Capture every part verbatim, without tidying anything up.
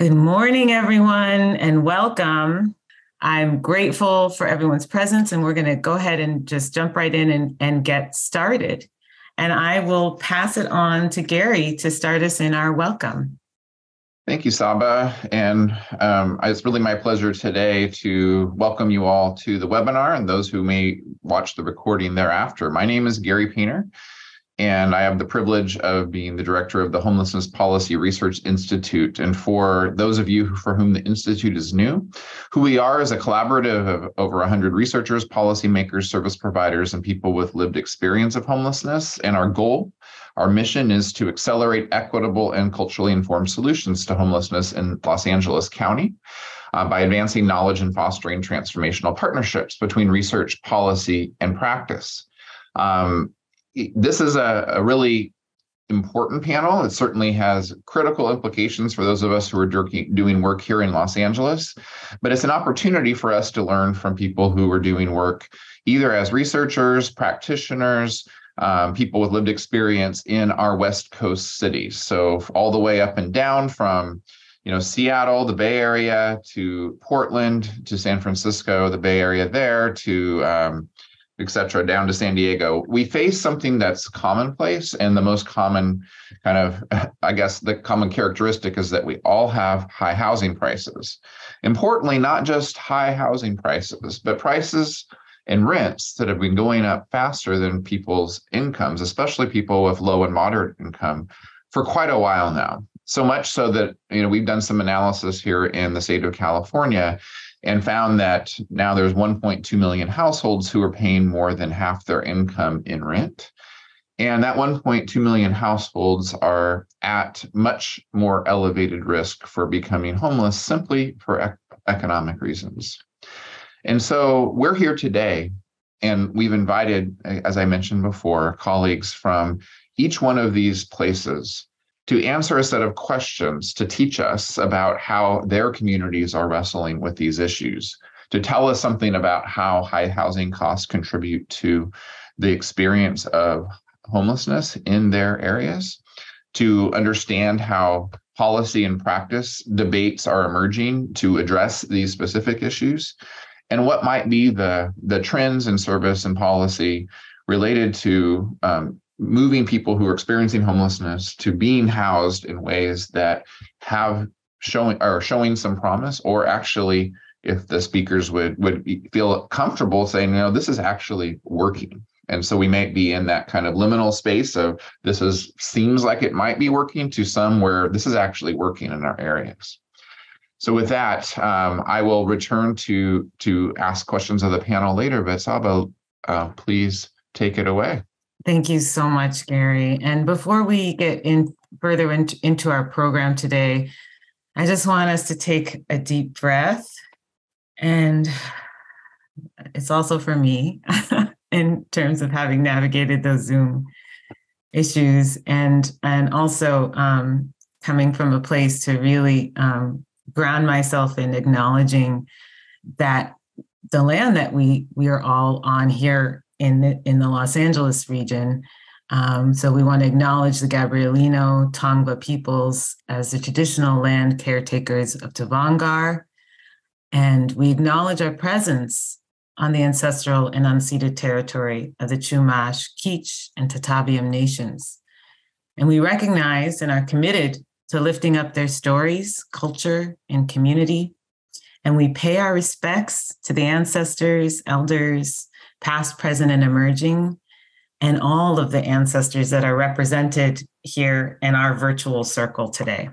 Good morning, everyone, and welcome. I'm grateful for everyone's presence, and we're going to go ahead and just jump right in and, and get started. And I will pass it on to Gary to start us in our welcome. Thank you, Saba. And um, it's really my pleasure today to welcome you all to the webinar and those who may watch the recording thereafter. My name is Gary Painter, and I have the privilege of being the director of the Homelessness Policy Research Institute. And for those of you for whom the Institute is new, who we are is a collaborative of over one hundred researchers, policymakers, service providers, and people with lived experience of homelessness. And our goal, our mission, is to accelerate equitable and culturally informed solutions to homelessness in Los Angeles County uh, by advancing knowledge and fostering transformational partnerships between research, policy, and practice. Um, This is a, a really important panel. It certainly has critical implications for those of us who are doing work here in Los Angeles, but it's an opportunity for us to learn from people who are doing work either as researchers, practitioners, um, people with lived experience in our West Coast cities. So all the way up and down from you know, Seattle, the Bay Area, to Portland, to San Francisco, the Bay Area there, to um, et cetera, down to San Diego, we face something that's commonplace. And the most common kind of, I guess, the common characteristic is that we all have high housing prices. Importantly, not just high housing prices, but prices and rents that have been going up faster than people's incomes, especially people with low and moderate income, for quite a while now. So much so that, you know, we've done some analysis here in the state of California and found that now there's one point two million households who are paying more than half their income in rent. And that one point two million households are at much more elevated risk for becoming homeless simply for ec- economic reasons. And so we're here today, and we've invited, as I mentioned before, colleagues from each one of these places to answer a set of questions to teach us about how their communities are wrestling with these issues, to tell us something about how high housing costs contribute to the experience of homelessness in their areas, to understand how policy and practice debates are emerging to address these specific issues, and what might be the, the trends in service and policy related to um, moving people who are experiencing homelessness to being housed in ways that have showing or showing some promise, or actually, if the speakers would would feel comfortable saying, no, this is actually working. And so we might be in that kind of liminal space of this is seems like it might be working to some where this is actually working in our areas. So with that, um, I will return to to ask questions of the panel later. But Saba, uh, please take it away. Thank you so much, Gary. And before we get in further in, into our program today, I just want us to take a deep breath. And it's also for me in terms of having navigated those Zoom issues and, and also um, coming from a place to really um, ground myself in acknowledging that the land that we we are all on here in the, in the Los Angeles region. Um, so we want to acknowledge the Gabrielino Tongva peoples as the traditional land caretakers of Tavangar. And we acknowledge our presence on the ancestral and unceded territory of the Chumash, Keech, and Tataviam nations. And we recognize and are committed to lifting up their stories, culture, and community. And we pay our respects to the ancestors, elders, past, present, and emerging, and all of the ancestors that are represented here in our virtual circle today.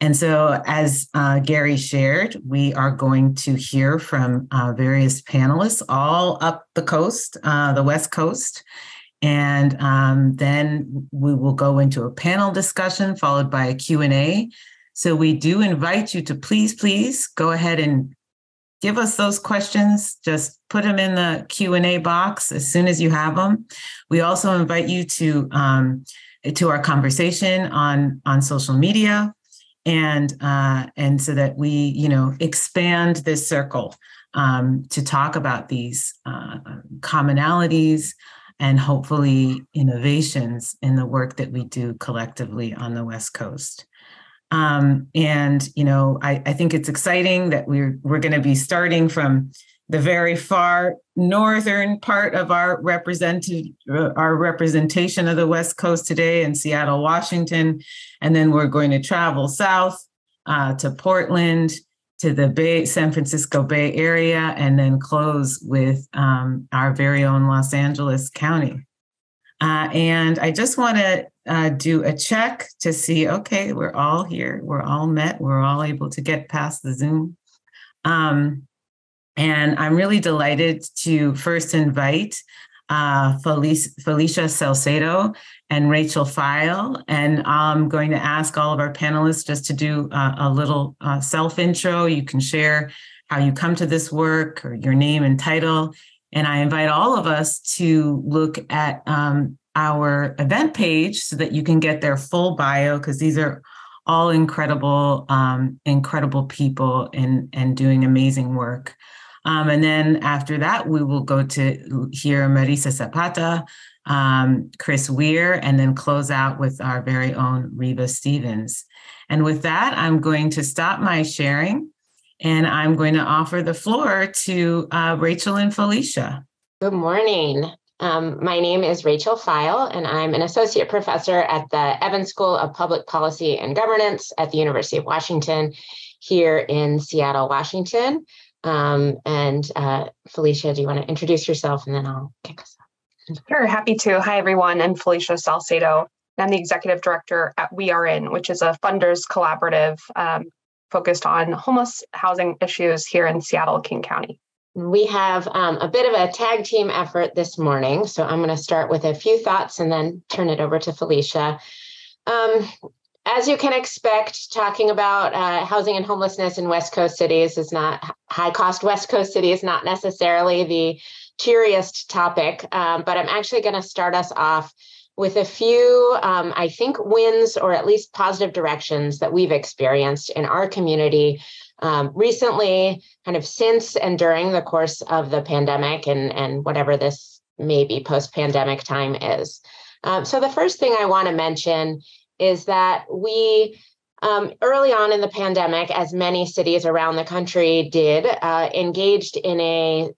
And so, as uh, Gary shared, we are going to hear from uh, various panelists all up the coast, uh, the West Coast, and um, then we will go into a panel discussion followed by a Q and A. So we do invite you to please, please go ahead and give us those questions. Just put them in the Q and A box as soon as you have them. We also invite you to um, to our conversation on, on social media. and uh, and so that we, you know, expand this circle um, to talk about these uh, commonalities and hopefully innovations in the work that we do collectively on the West Coast. Um, and, you know, I, I think it's exciting that we're we're going to be starting from the very far northern part of our represented our representation of the West Coast today in Seattle, Washington, and then we're going to travel south uh, to Portland, to the Bay, San Francisco Bay Area, and then close with um, our very own Los Angeles County. Uh, and I just want to uh, do a check to see, okay, we're all here, we're all met, we're all able to get past the Zoom. Um, And I'm really delighted to first invite uh, Felicia, Felicia Salcedo and Rachel Fyall. And I'm going to ask all of our panelists just to do a, a little uh, self-intro. You can share how you come to this work or your name and title. And I invite all of us to look at um, our event page so that you can get their full bio, because these are all incredible, um, incredible people and, and doing amazing work. Um, and then after that, we will go to hear Marisa Zapata, um, Chris Weir, and then close out with our very own Reba Stevens. And with that, I'm going to stop my sharing, and I'm going to offer the floor to uh, Rachel and Felicia. Good morning. Um, my name is Rachel Fyall, and I'm an associate professor at the Evans School of Public Policy and Governance at the University of Washington here in Seattle, Washington. Um, and uh, Felicia, do you want to introduce yourself, and then I'll kick us off? Sure, happy to. Hi, everyone. I'm Felicia Salcedo, and I'm the executive director at We Are In, which is a funders collaborative um, focused on homeless housing issues here in Seattle, King County. We have um, a bit of a tag team effort this morning, so I'm going to start with a few thoughts and then turn it over to Felicia. Um, As you can expect, talking about uh, housing and homelessness in West Coast cities is not high-cost West Coast cities, not necessarily the cheeriest topic, um, but I'm actually going to start us off with a few, um, I think, wins or at least positive directions that we've experienced in our community um, recently, kind of since and during the course of the pandemic and, and whatever this may be post-pandemic time is. Um, so the first thing I want to mention is that we, um, early on in the pandemic, as many cities around the country did, uh, engaged in a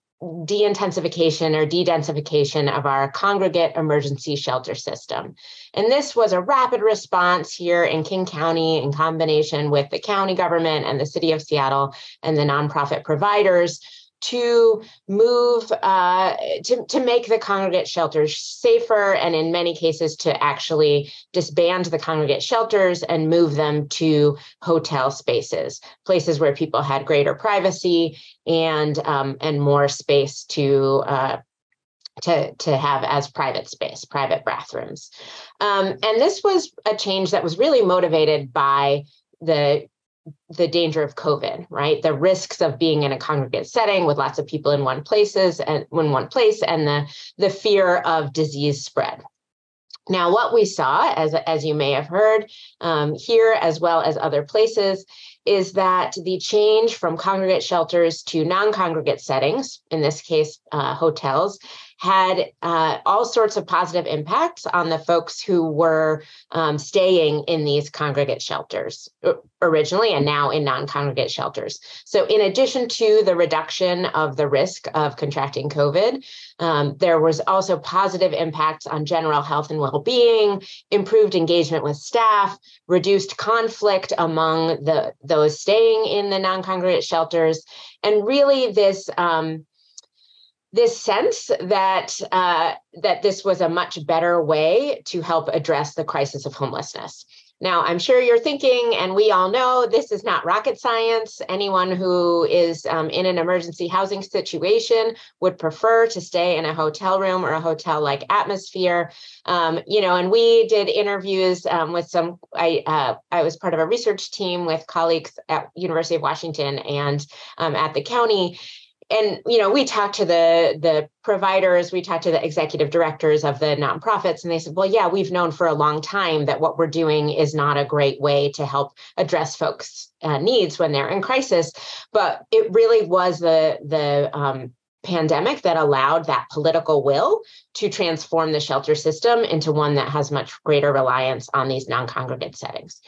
de-intensification or de-densification of our congregate emergency shelter system. And this was a rapid response here in King County in combination with the county government and the city of Seattle and the nonprofit providers to move, uh, to, to make the congregate shelters safer, and in many cases to actually disband the congregate shelters and move them to hotel spaces, places where people had greater privacy and um, and more space to uh, to to have as private space, private bathrooms. Um, and this was a change that was really motivated by the the danger of COVID, right? The risks of being in a congregate setting with lots of people in one places and in one place, and the, the fear of disease spread. Now, what we saw, as, as you may have heard um, here, as well as other places, is that the change from congregate shelters to non-congregate settings, in this case, uh, hotels, had uh, all sorts of positive impacts on the folks who were um, staying in these congregate shelters originally and now in non-congregate shelters. So in addition to the reduction of the risk of contracting COVID, um, there was also positive impacts on general health and well-being, improved engagement with staff, reduced conflict among the those staying in the non-congregate shelters, and really this um, This sense that uh, that this was a much better way to help address the crisis of homelessness. Now, I'm sure you're thinking, and we all know, this is not rocket science. Anyone who is um, in an emergency housing situation would prefer to stay in a hotel room or a hotel-like atmosphere. Um, you know, and we did interviews um, with some, I uh, I was part of a research team with colleagues at University of Washington and um, at the county, And, you know, we talked to the, the providers, we talked to the executive directors of the nonprofits, and they said, well, yeah, we've known for a long time that what we're doing is not a great way to help address folks' uh, needs when they're in crisis. But it really was the, the um, pandemic that allowed that political will to transform the shelter system into one that has much greater reliance on these non-congregate settings.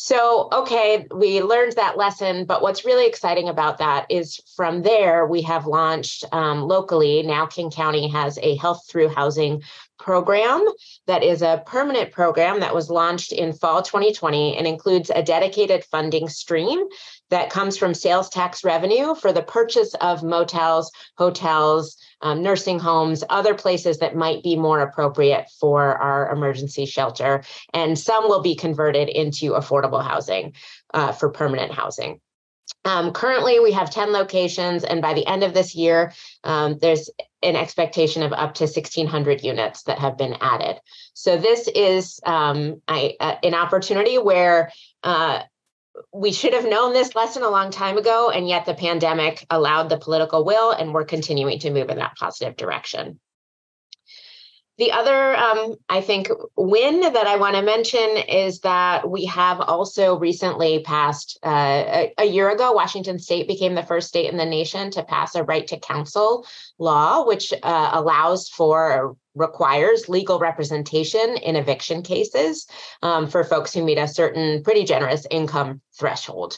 So, okay, we learned that lesson, but what's really exciting about that is from there, we have launched um, locally, now King County has a Health Through Housing Program that is a permanent program that was launched in fall twenty twenty and includes a dedicated funding stream that comes from sales tax revenue for the purchase of motels, hotels, Um, nursing homes, other places that might be more appropriate for our emergency shelter. And some will be converted into affordable housing uh, for permanent housing. Um, currently, we have ten locations, and by the end of this year, um, there's an expectation of up to sixteen hundred units that have been added. So this is um, I, uh, an opportunity where uh, we should have known this lesson a long time ago, and yet the pandemic allowed the political will, and we're continuing to move in that positive direction. The other, um, I think, win that I want to mention is that we have also recently passed, uh, a, a year ago, Washington State became the first state in the nation to pass a right to counsel law, which uh, allows for requires legal representation in eviction cases um, for folks who meet a certain pretty generous income threshold.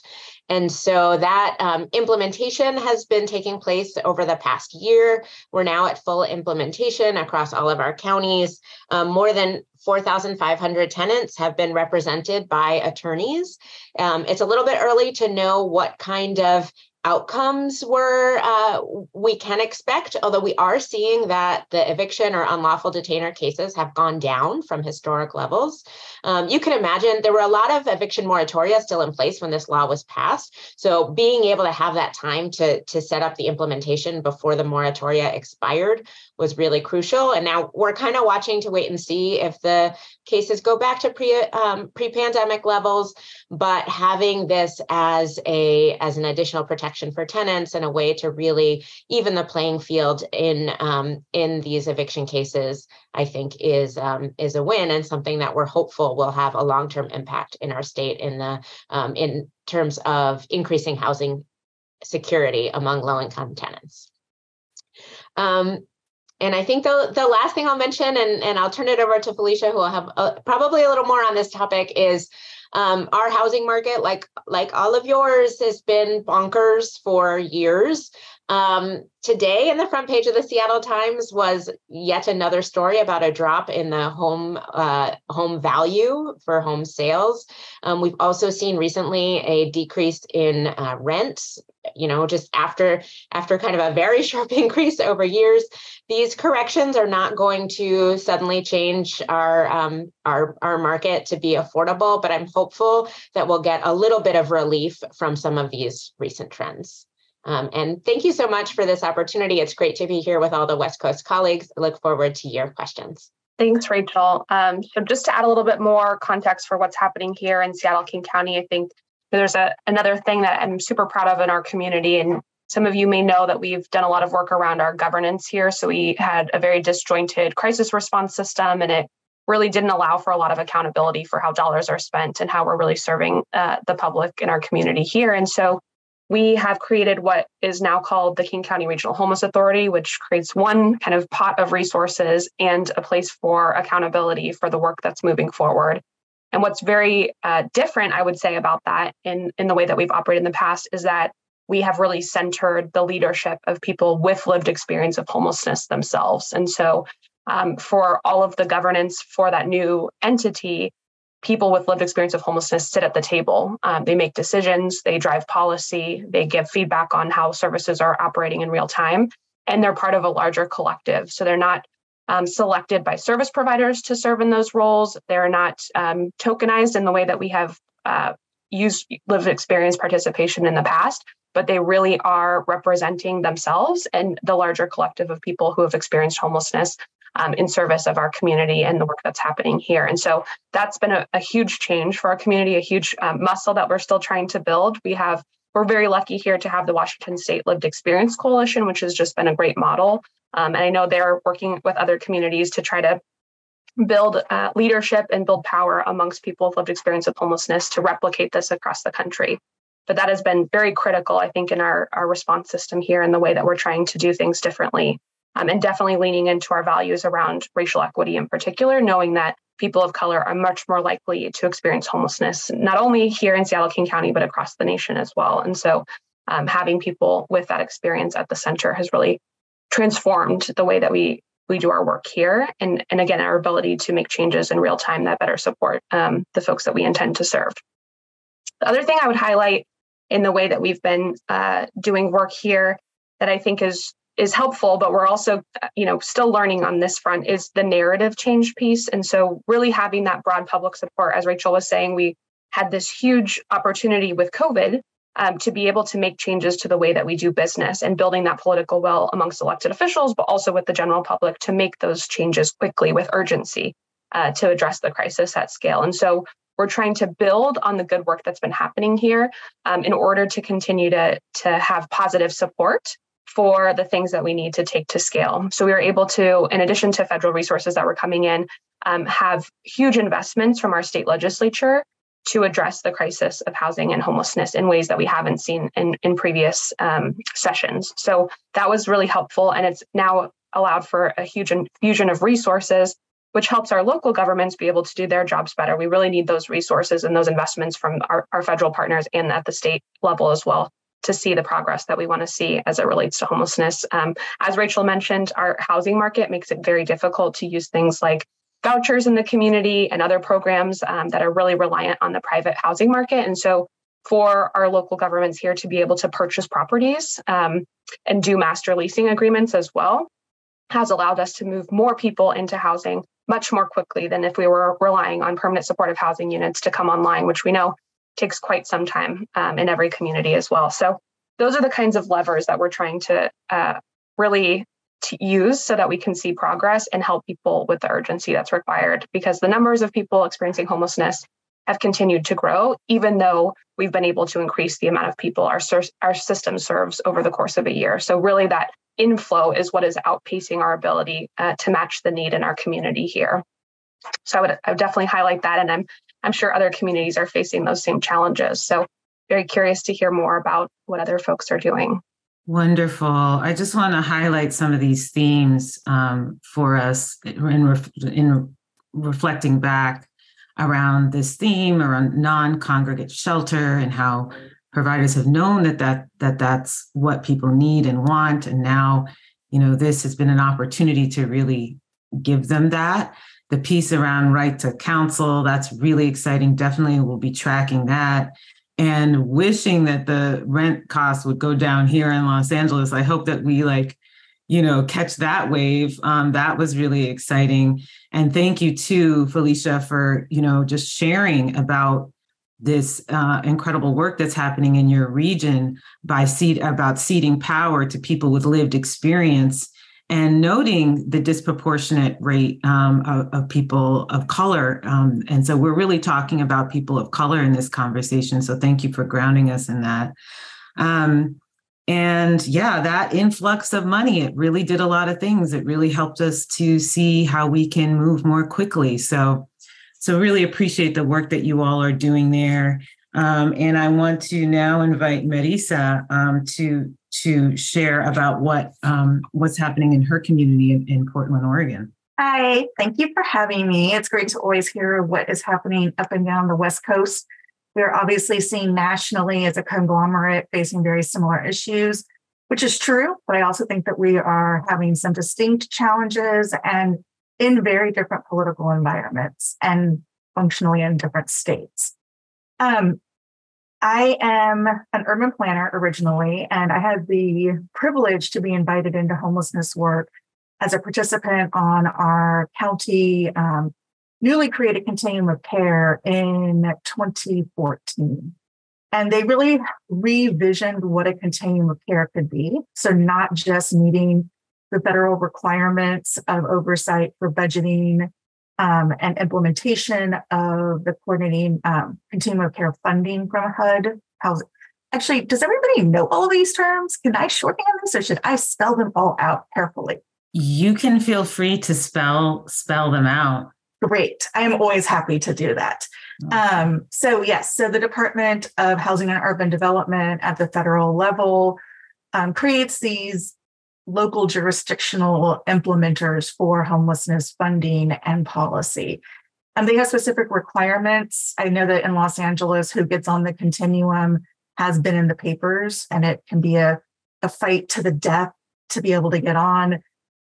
And so that um, implementation has been taking place over the past year. We're now at full implementation across all of our counties. Um, more than four thousand five hundred tenants have been represented by attorneys. Um, it's a little bit early to know what kind of outcomes were uh, we can expect, although we are seeing that the eviction or unlawful detainer cases have gone down from historic levels. Um, you can imagine there were a lot of eviction moratoria still in place when this law was passed. So being able to have that time to, to set up the implementation before the moratoria expired was really crucial. And now we're kind of watching to wait and see if the cases go back to pre, um, pre-pandemic levels, but having this as a as an additional protection for tenants and a way to really even the playing field in um, in these eviction cases, I think is um, is a win and something that we're hopeful will have a long-term impact in our state in the um, in terms of increasing housing security among low-income tenants. Um, And I think the, the last thing I'll mention, and, and I'll turn it over to Felicia, who will have a, probably a little more on this topic, is um, our housing market, like, like all of yours, has been bonkers for years. Um, today in the front page of the Seattle Times was yet another story about a drop in the home uh, home value for home sales. Um, we've also seen recently a decrease in uh, rents, you know, just after, after kind of a very sharp increase over years. These corrections are not going to suddenly change our, um, our, our market to be affordable, but I'm hopeful that we'll get a little bit of relief from some of these recent trends. Um, and thank you so much for this opportunity. It's great to be here with all the West Coast colleagues. I look forward to your questions. Thanks, Rachel. Um, so just to add a little bit more context for what's happening here in Seattle, King County, I think there's a, another thing that I'm super proud of in our community. And some of you may know that we've done a lot of work around our governance here. So we had a very disjointed crisis response system, and it really didn't allow for a lot of accountability for how dollars are spent and how we're really serving uh, the public in our community here. And so we have created what is now called the King County Regional Homeless Authority, which creates one kind of pot of resources and a place for accountability for the work that's moving forward. And what's very uh, different, I would say, about that in, in the way that we've operated in the past is that we have really centered the leadership of people with lived experience of homelessness themselves. And so um, for all of the governance for that new entity, people with lived experience of homelessness sit at the table. Um, they make decisions, they drive policy, they give feedback on how services are operating in real time, and they're part of a larger collective. So they're not um, selected by service providers to serve in those roles. They're not um, tokenized in the way that we have uh, used lived experience participation in the past, but they really are representing themselves and the larger collective of people who have experienced homelessness Um, in service of our community and the work that's happening here. And so that's been a, a huge change for our community, a huge um, muscle that we're still trying to build. We have We're very lucky here to have the Washington State Lived Experience Coalition, which has just been a great model. Um, and I know they're working with other communities to try to build uh, leadership and build power amongst people with lived experience of homelessness to replicate this across the country. But that has been very critical, I think, in our, our response system here and the way that we're trying to do things differently. Um, and definitely leaning into our values around racial equity in particular, knowing that people of color are much more likely to experience homelessness, not only here in Seattle, King County, but across the nation as well. And so um, having people with that experience at the center has really transformed the way that we we do our work here. And, and again, our ability to make changes in real time that better support um, the folks that we intend to serve. The other thing I would highlight in the way that we've been uh, doing work here that I think is is helpful, but we're also, you know, still learning on this front is the narrative change piece. And so really having that broad public support, as Rachel was saying, we had this huge opportunity with COVID um, to be able to make changes to the way that we do business and building that political will amongst elected officials, but also with the general public to make those changes quickly with urgency uh, to address the crisis at scale. And so we're trying to build on the good work that's been happening here um, in order to continue to, to have positive support for the things that we need to take to scale. So we were able to, in addition to federal resources that were coming in, um, have huge investments from our state legislature to address the crisis of housing and homelessness in ways that we haven't seen in, in previous um, sessions. So that was really helpful. And it's now allowed for a huge infusion of resources, which helps our local governments be able to do their jobs better. We really need those resources and those investments from our, our federal partners and at the state level as well, to see the progress that we want to see as it relates to homelessness. Um, as Rachel mentioned, our housing market makes it very difficult to use things like vouchers in the community and other programs um, that are really reliant on the private housing market. And so for our local governments here to be able to purchase properties um, and do master leasing agreements as well has allowed us to move more people into housing much more quickly than if we were relying on permanent supportive housing units to come online, which we know takes quite some time um, in every community as well. So those are the kinds of levers that we're trying to uh, really to use so that we can see progress and help people with the urgency that's required, because the numbers of people experiencing homelessness have continued to grow, even though we've been able to increase the amount of people our, ser- our system serves over the course of a year. So really that inflow is what is outpacing our ability uh, to match the need in our community here. So I would, I would definitely highlight that. And I'm I'm sure other communities are facing those same challenges. So very curious to hear more about what other folks are doing. Wonderful. I just want to highlight some of these themes um, for us in, ref- in reflecting back around this theme around non-congregate shelter and how providers have known that, that, that that's what people need and want. And now, you know, this has been an opportunity to really give them that. The piece around right to counsel, that's really exciting. Definitely we'll be tracking that and wishing that the rent costs would go down here in Los Angeles. I hope that we like, you know, catch that wave. Um, that was really exciting. And thank you too, Felicia, for, you know, just sharing about this uh, incredible work that's happening in your region by seed, about ceding power to people with lived experience and noting the disproportionate rate um, of, of people of color. Um, and so we're really talking about people of color in this conversation. So thank you for grounding us in that. Um, and yeah, that influx of money, it really did a lot of things. It really helped us to see how we can move more quickly. So, so really appreciate the work that you all are doing there. Um, and I want to now invite Marisa um, to to share about what um, what's happening in her community in, in Portland, Oregon. Hi, thank you for having me. It's great to always hear what is happening up and down the West Coast. We're obviously seen nationally as a conglomerate facing very similar issues, which is true, but I also think that we are having some distinct challenges and in very different political environments and functionally in different states. Um, I am an urban planner originally, and I had the privilege to be invited into homelessness work as a participant on our county um, newly created continuum of care in twenty fourteen. And they really revisioned what a continuum of care could be. So not just meeting the federal requirements of oversight for budgeting, Um, and implementation of the coordinating um, continuum of care funding from HUD, Actually, does everybody know all of these terms? Can I shorthand this or should I spell them all out carefully? You can feel free to spell spell them out. Great. I am always happy to do that. Um, so yes, so the Department of Housing and Urban Development at the federal level um, creates these local jurisdictional implementers for homelessness funding and policy. And they have specific requirements. I know that in Los Angeles, who gets on the continuum has been in the papers, and it can be a, a fight to the death to be able to get on.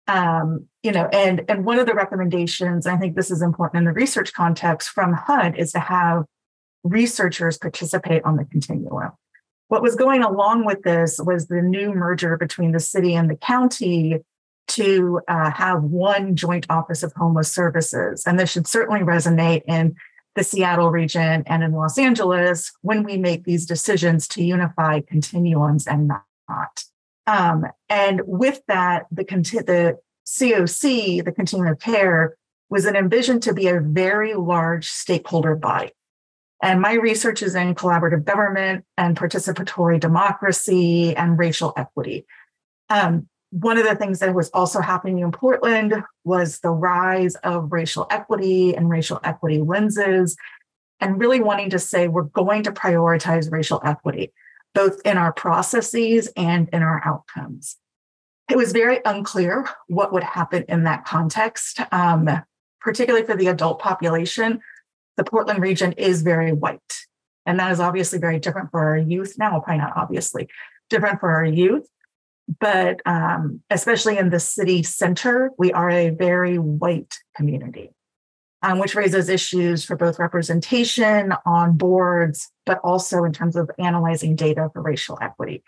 Um, you know, and, and one of the recommendations, I think this is important in the research context from H U D, is to have researchers participate on the continuum. What was going along with this was the new merger between the city and the county to uh, have one joint office of homeless services. And this should certainly resonate in the Seattle region and in Los Angeles when we make these decisions to unify continuums and not. Um, and with that, the, the C O C, the Continuum of Care, was an ambition to be a very large stakeholder body. And my research is in collaborative government and participatory democracy and racial equity. Um, one of the things that was also happening in Portland was the rise of racial equity and racial equity lenses, and really wanting to say we're going to prioritize racial equity, both in our processes and in our outcomes. It was very unclear what would happen in that context, um, particularly for the adult population. The Portland region is very white, and that is obviously very different for our youth now, probably not obviously, different for our youth, but um, especially in the city center, we are a very white community, um, which raises issues for both representation on boards, but also in terms of analyzing data for racial equity.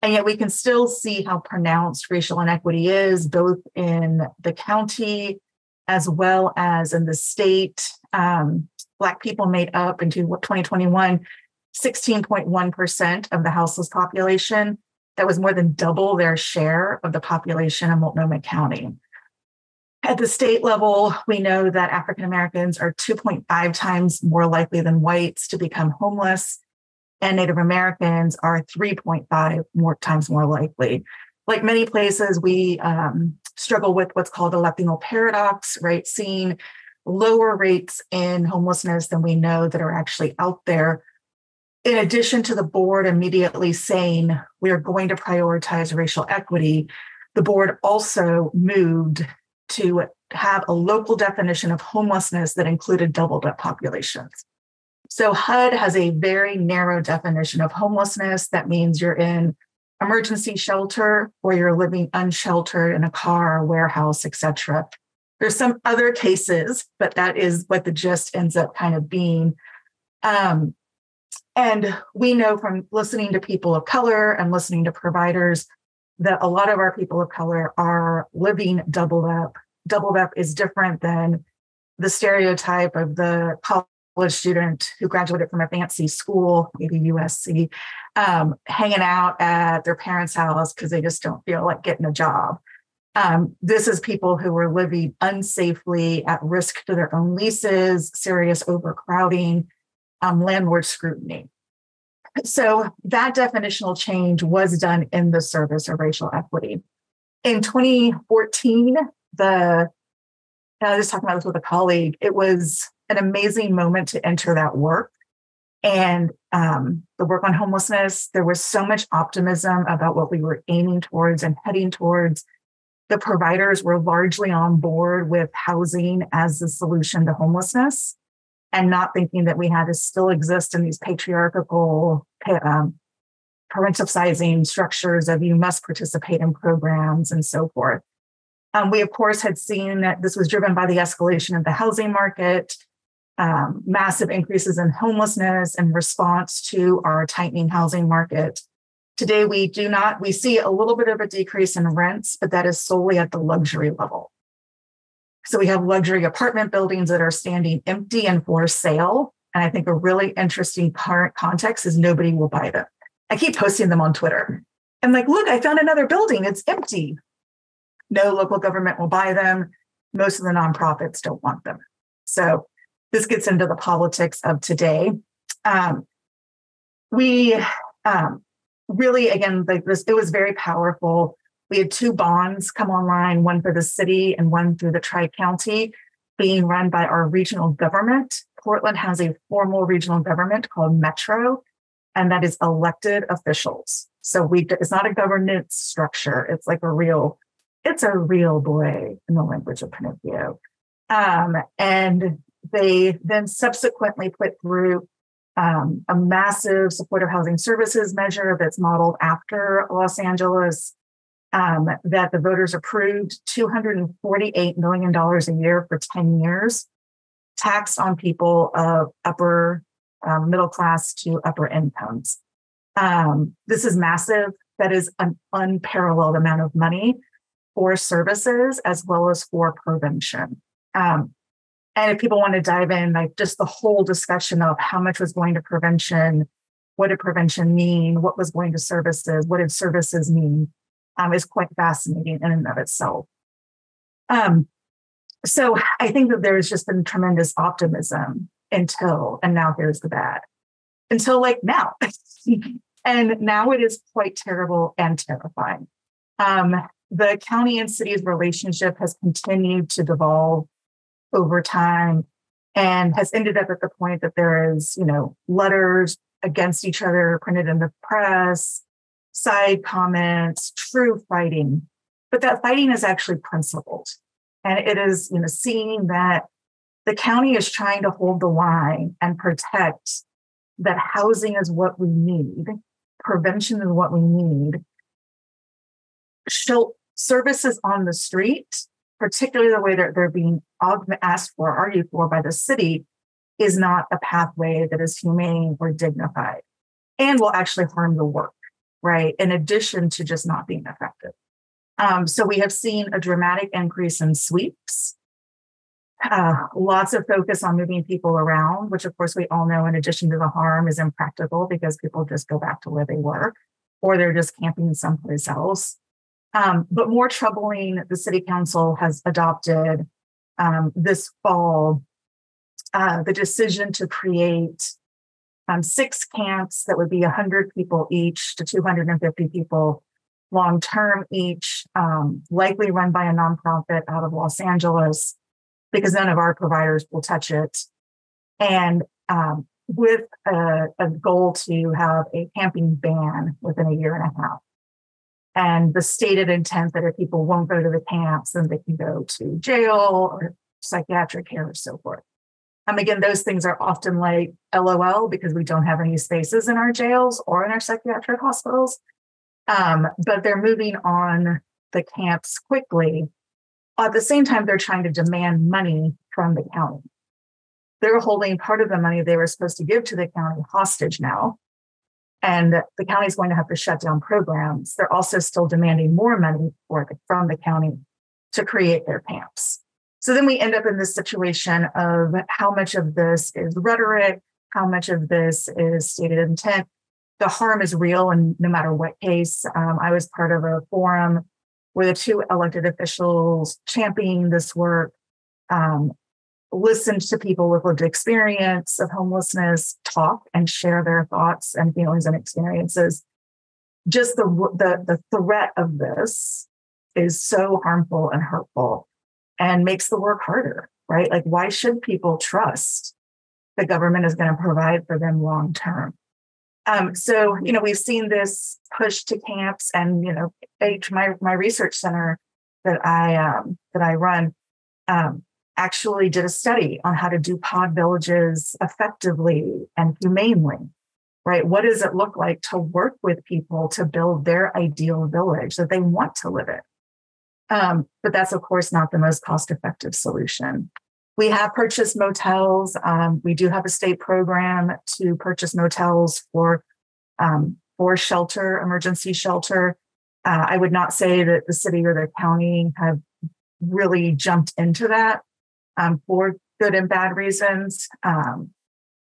And yet we can still see how pronounced racial inequity is, both in the county as well as in the state. Um, Black people made up into twenty twenty-one, sixteen point one percent of the houseless population. That was more than double their share of the population in Multnomah County. At the state level, we know that African Americans are two point five times more likely than whites to become homeless, and Native Americans are three point five more times more likely. Like many places, we um, struggle with what's called the Latino paradox, right? Seeing lower rates in homelessness than we know that are actually out there. In addition to the board immediately saying we are going to prioritize racial equity, the board also moved to have a local definition of homelessness that included doubled up populations. So H U D has a very narrow definition of homelessness. That means you're in emergency shelter or you're living unsheltered in a car, warehouse, et cetera. There's some other cases, but that is what the gist ends up kind of being. Um, And we know from listening to people of color and listening to providers that a lot of our people of color are living doubled up. Doubled up is different than the stereotype of the college student who graduated from a fancy school, maybe U S C, um, hanging out at their parents' house because they just don't feel like getting a job. Um, this is people who are living unsafely, at risk to their own leases, serious overcrowding, Um, landlord scrutiny. So that definitional change was done in the service of racial equity. In twenty fourteen, the, and I was just talking about this with a colleague, it was an amazing moment to enter that work and um, the work on homelessness. There was so much optimism about what we were aiming towards and heading towards. The providers were largely on board with housing as the solution to homelessness, and not thinking that we had to still exist in these patriarchal, um, parenticizing structures of you must participate in programs and so forth. Um, we, of course, had seen that this was driven by the escalation of the housing market, um, massive increases in homelessness in response to our tightening housing market. Today, we do not, we see a little bit of a decrease in rents, but that is solely at the luxury level. So we have luxury apartment buildings that are standing empty and for sale. And I think a really interesting current context is nobody will buy them. I keep posting them on Twitter. I'm like, look, I found another building. It's empty. No local government will buy them. Most of the nonprofits don't want them. So this gets into the politics of today. Um, we um, really, again, like this, it was very powerful. We had two bonds come online, one for the city and one through the tri-county, being run by our regional government. Portland has a formal regional government called Metro, and that is elected officials. So we, it's not a governance structure. It's like a real, it's a real boy in the language of Pinocchio. Um, and they then subsequently put through um, a massive supportive housing services measure that's modeled after Los Angeles, um, that the voters approved, two hundred forty-eight million dollars a year for ten years, taxed on people of upper um, middle class to upper incomes. Um, this is massive. That is an unparalleled amount of money for services as well as for prevention. Um, and if people want to dive in, like just the whole discussion of how much was going to prevention, what did prevention mean, what was going to services, what did services mean, um, is quite fascinating in and of itself. Um, so I think that there's just been tremendous optimism until, and now here's the bad, until like now. And now it is quite terrible and terrifying. Um, the county and city's relationship has continued to devolve over time and has ended up at the point that there is, you know, letters against each other printed in the press, side comments, true fighting. But that fighting is actually principled. And it is, you know, seeing that the county is trying to hold the line and protect that housing is what we need, prevention is what we need, show services on the street, particularly the way that they're being asked for, argued for by the city, is not a pathway that is humane or dignified and will actually harm the work, right? In addition to just not being effective. Um, so we have seen a dramatic increase in sweeps, Uh, lots of focus on moving people around, which of course we all know in addition to the harm is impractical because people just go back to where they were or they're just camping someplace else. Um, but more troubling, the city council has adopted um, this fall uh, the decision to create um, six camps that would be one hundred people each to two hundred fifty people long-term each, um, likely run by a nonprofit out of Los Angeles, because none of our providers will touch it. And um, with a, a goal to have a camping ban within a year and a half. And the stated intent that if people won't go to the camps, then they can go to jail or psychiatric care or so forth. Um, again, those things are often like L O L because we don't have any spaces in our jails or in our psychiatric hospitals. Um, but they're moving on the camps quickly. At the same time, they're trying to demand money from the county. They're holding part of the money they were supposed to give to the county hostage now. And the county is going to have to shut down programs. They're also still demanding more money for the, from the county to create their camps. So then we end up in this situation of how much of this is rhetoric, how much of this is stated intent. The harm is real, and no matter what case. Um, I was part of a forum where the two elected officials championing this work, um, listened to people with lived experience of homelessness talk and share their thoughts and feelings and experiences. Just the, the, the threat of this is so harmful and hurtful and makes the work harder, right? Like, why should people trust the government is going to provide for them long term? Um, so, you know, we've seen this push to camps, and, you know, H, my, my research center that I um, that I run um, actually did a study on how to do pod villages effectively and humanely, right? What does it look like to work with people to build their ideal village that they want to live in? Um, but that's, of course, not the most cost-effective solution. We have purchased motels. Um, we do have a state program to purchase motels for, um, for shelter, emergency shelter. Uh, I would not say that the city or the county have really jumped into that um, for good and bad reasons. Um,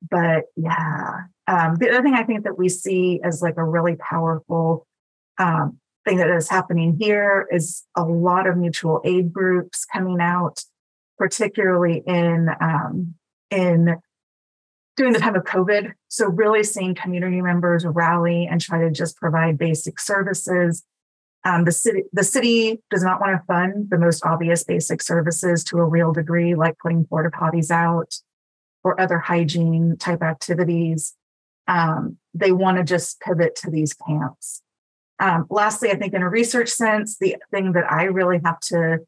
but yeah, um, the other thing I think that we see as like a really powerful um, thing that is happening here is a lot of mutual aid groups coming out, particularly in um, in during the time of COVID. So really seeing community members rally and try to just provide basic services. Um, the city, the city does not want to fund the most obvious basic services to a real degree, like putting porta potties out or other hygiene type activities. Um, they want to just pivot to these camps. Um, lastly, I think in a research sense, the thing that I really have to,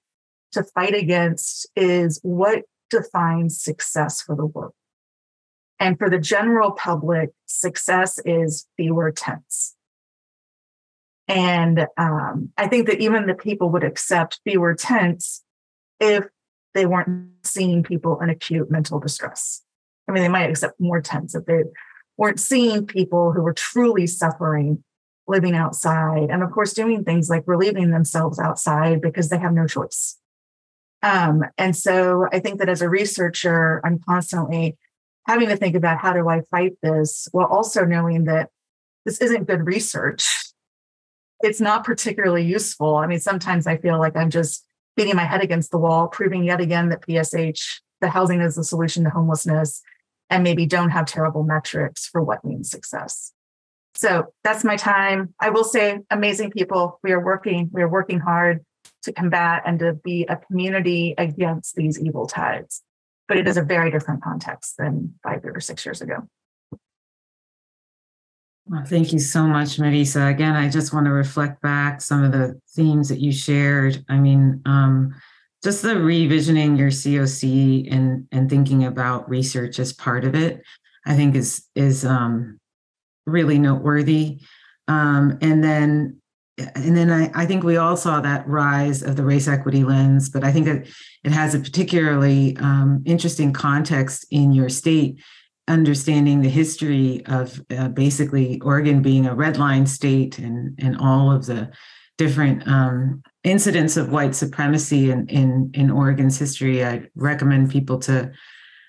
to fight against is what defines success for the work. And for the general public, success is fewer tents. And um, I think that even the people would accept fewer tents if they weren't seeing people in acute mental distress. I mean, they might accept more tents if they weren't seeing people who were truly suffering, living outside, and of course, doing things like relieving themselves outside because they have no choice. Um, and so I think that as a researcher, I'm constantly having to think about how do I fight this while also knowing that this isn't good research. It's not particularly useful. I mean, sometimes I feel like I'm just beating my head against the wall, proving yet again that P S H, the housing is the solution to homelessness, and maybe don't have terrible metrics for what means success. So that's my time. I will say, amazing people. We are working, we are working hard to combat and to be a community against these evil tides. But it is a very different context than five or six years ago. Well, thank you so much, Marisa. Again, I just want to reflect back some of the themes that you shared. I mean, um, just the revisioning your C O C and and thinking about research as part of it, I think is is um, really noteworthy. Um, and then, and then I, I think we all saw that rise of the race equity lens, but I think that it has a particularly um, interesting context in your state. Understanding the history of uh, basically Oregon being a red line state and, and all of the different um, incidents of white supremacy in, in, in Oregon's history. I recommend people to,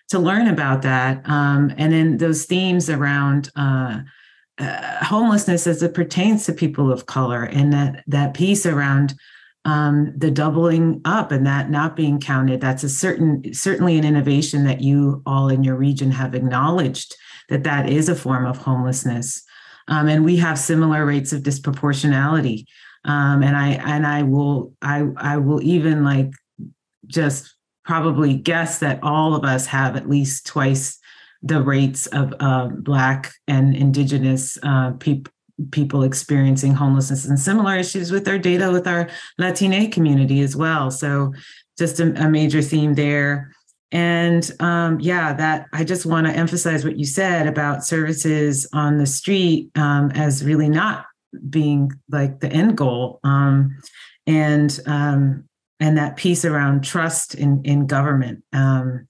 to learn about that. Um, and then those themes around uh, uh, homelessness as it pertains to people of color, and that, that piece around um, the doubling up and that not being counted. That's a certain, certainly an innovation that you all in your region have acknowledged that that is a form of homelessness. Um, and we have similar rates of disproportionality. Um, and I, and I will, I, I will even like just probably guess that all of us have at least twice the rates of, uh, Black and Indigenous, uh, people, people experiencing homelessness and similar issues with our data with our Latina community as well. So just a, a major theme there. And um, yeah, that I just want to emphasize what you said about services on the street um, as really not being like the end goal. Um, and um, and that piece around trust in, in government um,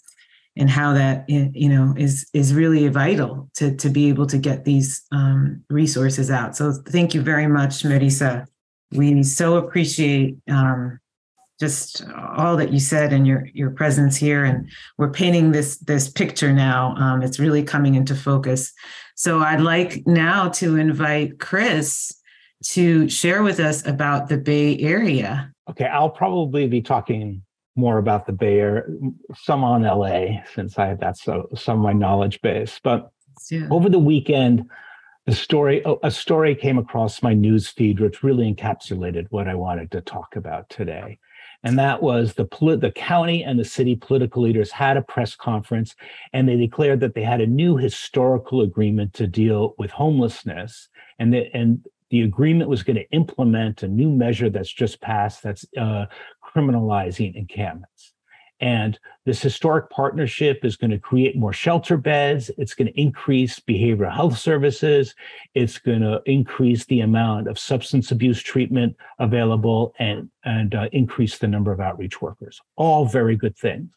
and how that, you know, is is really vital to, to be able to get these um, resources out. So thank you very much, Marisa. We so appreciate um, just all that you said and your, your presence here. And we're painting this, this picture now. Um, it's really coming into focus. So I'd like now to invite Chris to share with us about the Bay Area. Okay, I'll probably be talking more about the Bay Area, some on L A, since I have that's so, some of my knowledge base. But yeah. Over the weekend, a story a story came across my news feed, which really encapsulated what I wanted to talk about today. And that was the the county and the city political leaders had a press conference, and they declared that they had a new historical agreement to deal with homelessness, and the, and the agreement was going to implement a new measure that's just passed that's uh, criminalizing encampments. And this historic partnership is going to create more shelter beds. It's going to increase behavioral health services. It's going to increase the amount of substance abuse treatment available and, and uh, increase the number of outreach workers. All very good things.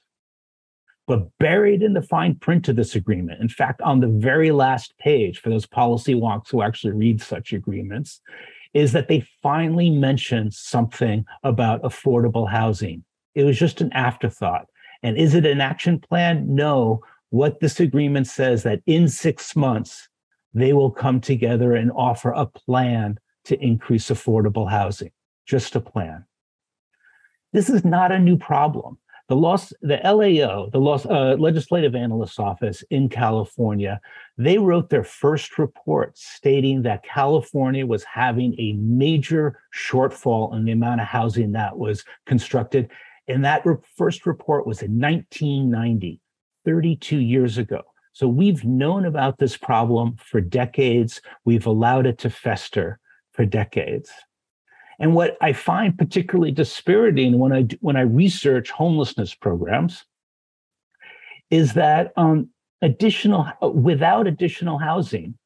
But buried in the fine print of this agreement, in fact, on the very last page for those policy wonks who actually read such agreements, is that they finally mentioned something about affordable housing. It was just an afterthought. And is it an action plan? No. What this agreement says that in six months, they will come together and offer a plan to increase affordable housing, just a plan. This is not a new problem. The Los, the L A O, the Los, uh, Legislative Analyst's Office in California, they wrote their first report stating that California was having a major shortfall in the amount of housing that was constructed. And that re- first report was in nineteen ninety, thirty-two years ago. So we've known about this problem for decades. We've allowed it to fester for decades. And what I find particularly dispiriting when I when I research homelessness programs is that um, additional without additional housing,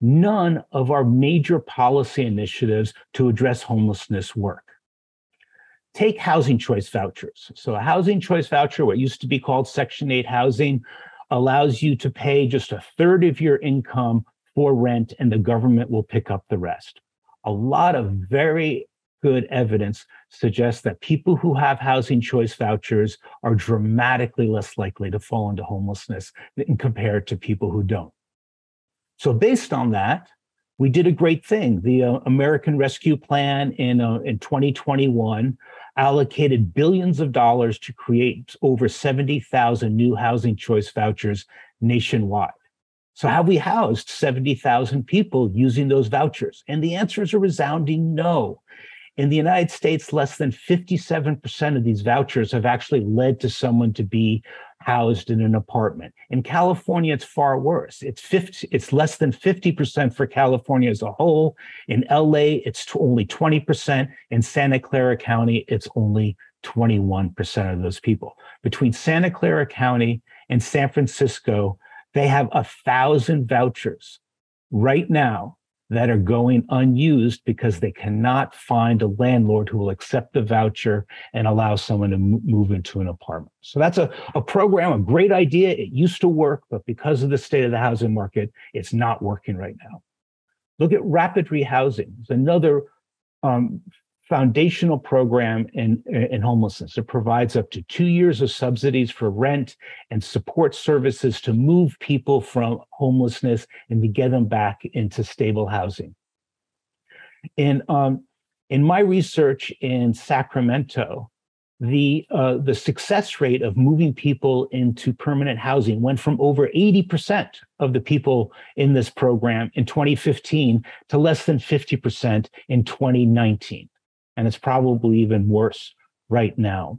none of our major policy initiatives to address homelessness work. Take housing choice vouchers. So a housing choice voucher, what used to be called Section eight housing, allows you to pay just a third of your income for rent, and the government will pick up the rest. A lot of very good evidence suggests that people who have housing choice vouchers are dramatically less likely to fall into homelessness compared to people who don't. So based on that, we did a great thing. The uh, American Rescue Plan in, uh, in twenty twenty-one allocated billions of dollars to create over seventy thousand new housing choice vouchers nationwide. So have we housed seventy thousand people using those vouchers? And the answer is a resounding no. In the United States, less than fifty-seven percent of these vouchers have actually led to someone to be housed in an apartment. In California, it's far worse. It's fifty, it's less than fifty percent for California as a whole. In L A, it's only twenty percent. In Santa Clara County, it's only twenty-one percent of those people. Between Santa Clara County and San Francisco, they have a thousand vouchers right now that are going unused because they cannot find a landlord who will accept the voucher and allow someone to move into an apartment. So that's a, a program, a great idea. It used to work, but because of the state of the housing market, it's not working right now. Look at rapid rehousing. It's another um, foundational program in, in homelessness. It provides up to two years of subsidies for rent and support services to move people from homelessness and to get them back into stable housing. In, um, in my research in Sacramento, the, uh, the success rate of moving people into permanent housing went from over eighty percent of the people in this program in twenty fifteen to less than fifty percent in twenty nineteen. And it's probably even worse right now.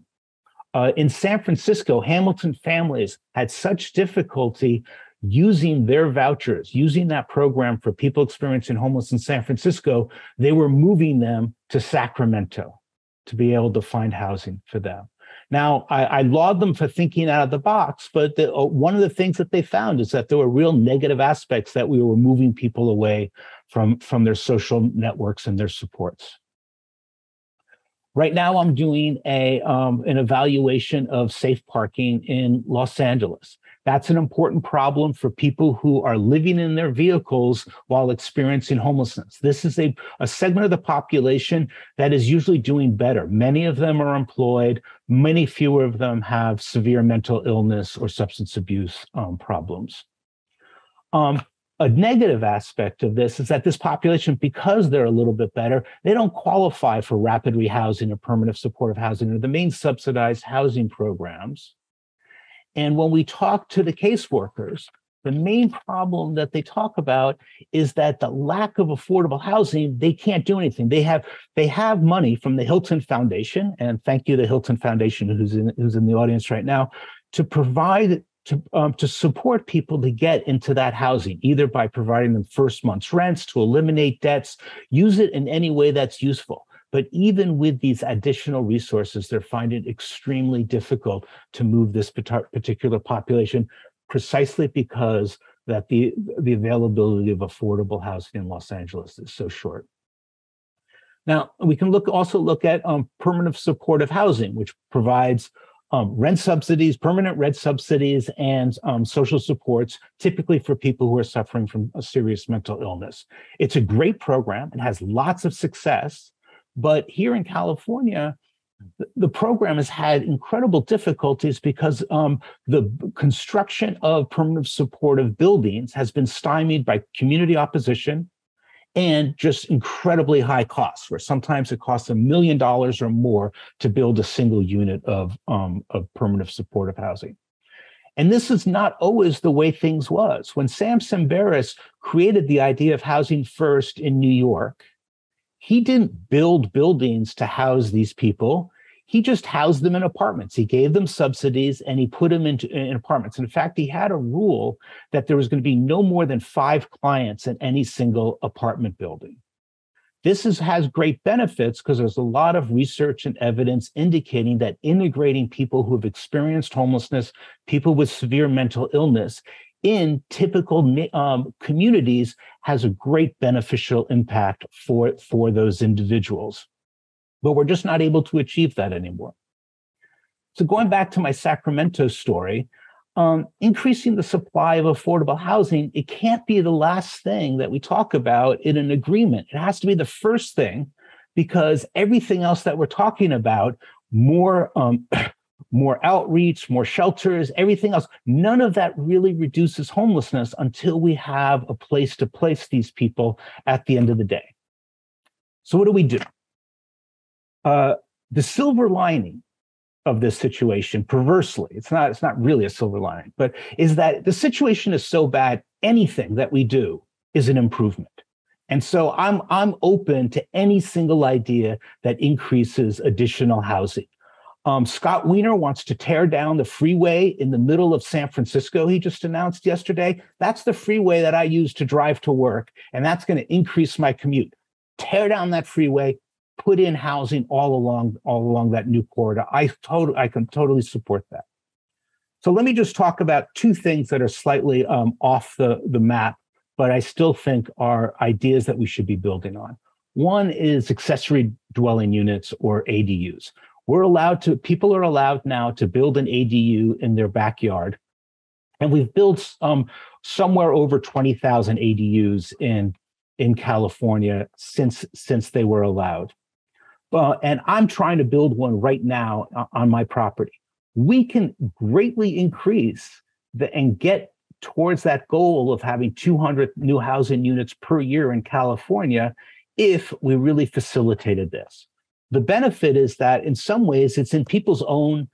Uh, in San Francisco, Hamilton families had such difficulty using their vouchers, using that program for people experiencing homelessness in San Francisco, they were moving them to Sacramento to be able to find housing for them. Now, I, I laud them for thinking out of the box, but the, uh, one of the things that they found is that there were real negative aspects that we were moving people away from, from their social networks and their supports. Right now, I'm doing a um, an evaluation of safe parking in Los Angeles. That's an important problem for people who are living in their vehicles while experiencing homelessness. This is a, a segment of the population that is usually doing better. Many of them are employed. Many fewer of them have severe mental illness or substance abuse um, problems. Um, A negative aspect of this is that this population, because they're a little bit better, they don't qualify for rapid rehousing or permanent supportive housing or the main subsidized housing programs. And when we talk to the caseworkers, the main problem that they talk about is that the lack of affordable housing, they can't do anything. They have they have money from the Hilton Foundation, and thank you to the Hilton Foundation, who's in, who's in the audience right now, to provide To, um, to support people to get into that housing, either by providing them first month's rents, to eliminate debts, use it in any way that's useful. But even with these additional resources, they're finding it extremely difficult to move this particular population, precisely because that the, the availability of affordable housing in Los Angeles is so short. Now, we can look also look at um, permanent supportive housing, which provides Um, rent subsidies, permanent rent subsidies, and um, social supports, typically for people who are suffering from a serious mental illness. It's a great program and has lots of success, but here in California, the program has had incredible difficulties because um, the construction of permanent supportive buildings has been stymied by community opposition and just incredibly high costs, where sometimes it costs a million dollars or more to build a single unit of, um, of permanent supportive housing. And this is not always the way things was. When Sam Sambaris created the idea of housing first in New York, he didn't build buildings to house these people. He just housed them in apartments. He gave them subsidies and he put them into in apartments. And in fact, he had a rule that there was going to be no more than five clients in any single apartment building. This is, has great benefits because there's a lot of research and evidence indicating that integrating people who have experienced homelessness, people with severe mental illness in typical um, communities has a great beneficial impact for, for those individuals. But we're just not able to achieve that anymore. So going back to my Sacramento story, um, increasing the supply of affordable housing, it can't be the last thing that we talk about in an agreement. It has to be the first thing, because everything else that we're talking about, more, um, more outreach, more shelters, everything else, none of that really reduces homelessness until we have a place to place these people at the end of the day. So what do we do? Uh, the silver lining of this situation, perversely, it's not, it's not really a silver lining, but is that the situation is so bad, anything that we do is an improvement. And so I'm, I'm open to any single idea that increases additional housing. Um, Scott Wiener wants to tear down the freeway in the middle of San Francisco, he just announced yesterday. That's the freeway that I use to drive to work, and that's going to increase my commute. Tear down that freeway, put in housing all along, all along that new corridor. I, tot- I can totally support that. So let me just talk about two things that are slightly um, off the, the map, but I still think are ideas that we should be building on. One is accessory dwelling units, or A D Us. We're allowed to, people are allowed now to build an A D U in their backyard. And we've built um, somewhere over twenty thousand A D Us in, in California since, since they were allowed. Uh, and I'm trying to build one right now on my property. We can greatly increase the, and get towards that goal of having two hundred new housing units per year in California if we really facilitated this. The benefit is that in some ways it's in people's own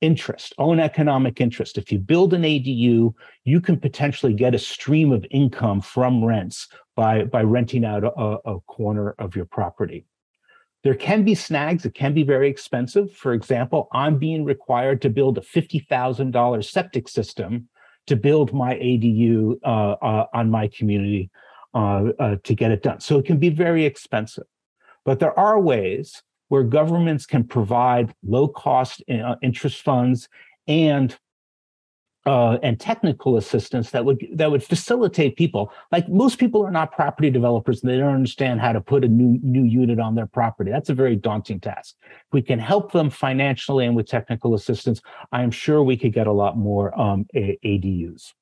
interest, own economic interest. If you build an A D U, you can potentially get a stream of income from rents by, by renting out a, a corner of your property. There can be snags. It can be very expensive. For example, I'm being required to build a fifty thousand dollars septic system to build my A D U uh, uh, on my community uh, uh, to get it done. So it can be very expensive. But there are ways where governments can provide low-cost uh, interest funds and uh, and technical assistance that would that would facilitate people. Like, most people are not property developers and they don't understand how to put a new new unit on their property. That's a very daunting task. If we can help them financially and with technical assistance, I am sure we could get a lot more um, A D Us.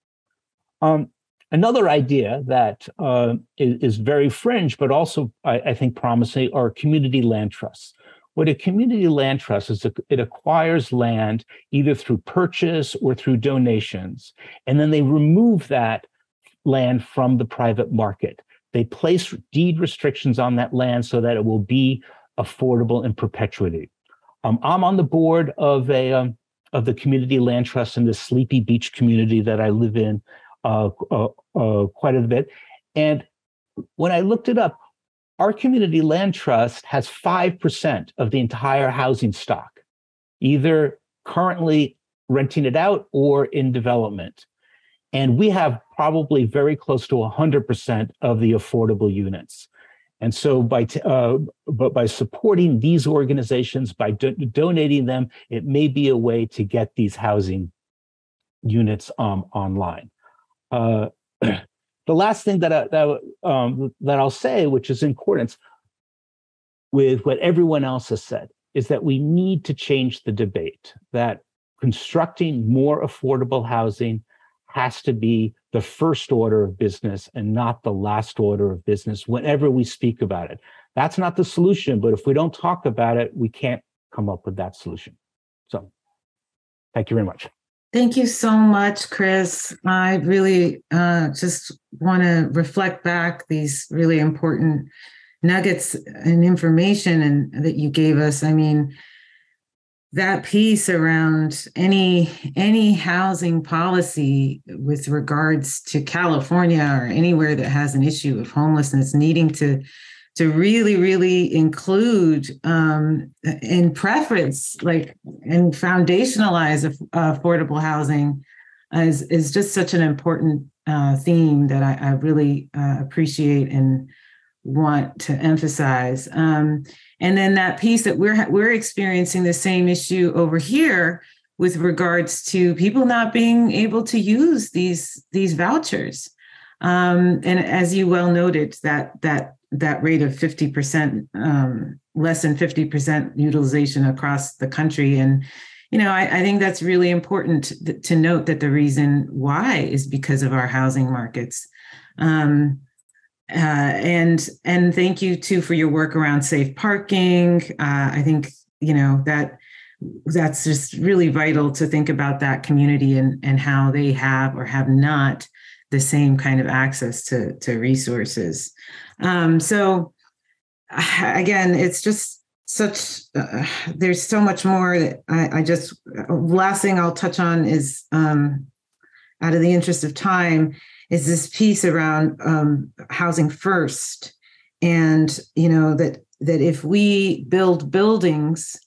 Um, Another idea that uh, is, is very fringe, but also I, I think promising, are community land trusts. What a community land trust is, a, it acquires land either through purchase or through donations, and then they remove that land from the private market. They place deed restrictions on that land so that it will be affordable in perpetuity. Um, I'm on the board of a um, of the community land trust in the Sleepy Beach community that I live in. Uh, uh, uh, quite a bit. And when I looked it up, our community land trust has five percent of the entire housing stock, either currently renting it out or in development. And we have probably very close to one hundred percent of the affordable units. And so by, t- uh, but by supporting these organizations, by do- donating them, it may be a way to get these housing units um, online. Uh, the last thing that I, that, um, that I'll say, which is in accordance with what everyone else has said, is that we need to change the debate, that constructing more affordable housing has to be the first order of business and not the last order of business whenever we speak about it. That's not the solution, but if we don't talk about it, we can't come up with that solution. So thank you very much. Thank you so much, Chris. I really uh, just want to reflect back these really important nuggets and information and that you gave us. I mean, that piece around any any housing policy with regards to California or anywhere that has an issue of homelessness needing to to really, really include um, in preference, like, and foundationalize af- affordable housing is, is just such an important uh, theme that I, I really uh, appreciate and want to emphasize. Um, and then that piece that we're, we're experiencing the same issue over here with regards to people not being able to use these, these vouchers. Um, and as you well noted, that, that, that rate of fifty percent, um, less than fifty percent utilization across the country. And, you know, I, I think that's really important to, to note that the reason why is because of our housing markets. Um, uh, and, and thank you too, for your work around safe parking. Uh, I think, you know, that that's just really vital to think about that community and, and how they have or have not the same kind of access to, to resources. Um, so again, it's just such, uh, there's so much more that I, I just, last thing I'll touch on is, um, out of the interest of time, is this piece around um, housing first. And, you know, that, that if we build buildings,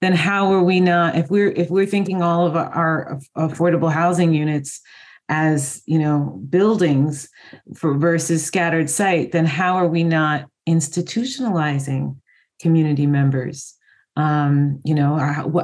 then how are we not, if we're, if we're thinking all of our affordable housing units as, you know, buildings for versus scattered site, then how are we not institutionalizing community members? Um, you know,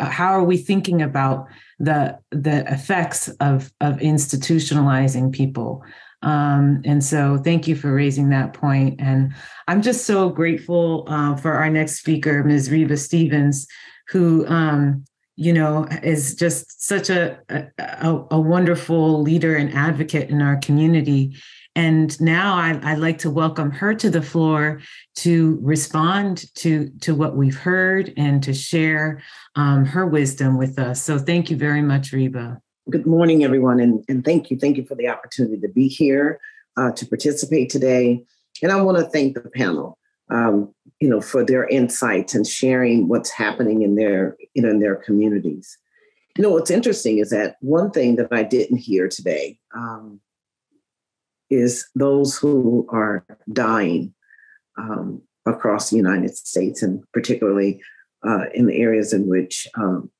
how are we thinking about the the effects of of institutionalizing people? Um, and so thank you for raising that point. And I'm just so grateful uh, for our next speaker, Miz Reba Stevens, who, um, you know, is just such a, a a wonderful leader and advocate in our community. And now I, I'd like to welcome her to the floor to respond to, to what we've heard and to share um, her wisdom with us. So thank you very much, Reba. Good morning, everyone. And, and thank you. Thank you for the opportunity to be here, uh, to participate today. And I want to thank the panel. Um, you know, for their insights and sharing what's happening in their, you know, in their communities. You know, what's interesting is that one thing that I didn't hear today um, is those who are dying um, across the United States, and particularly uh, in the areas in which um,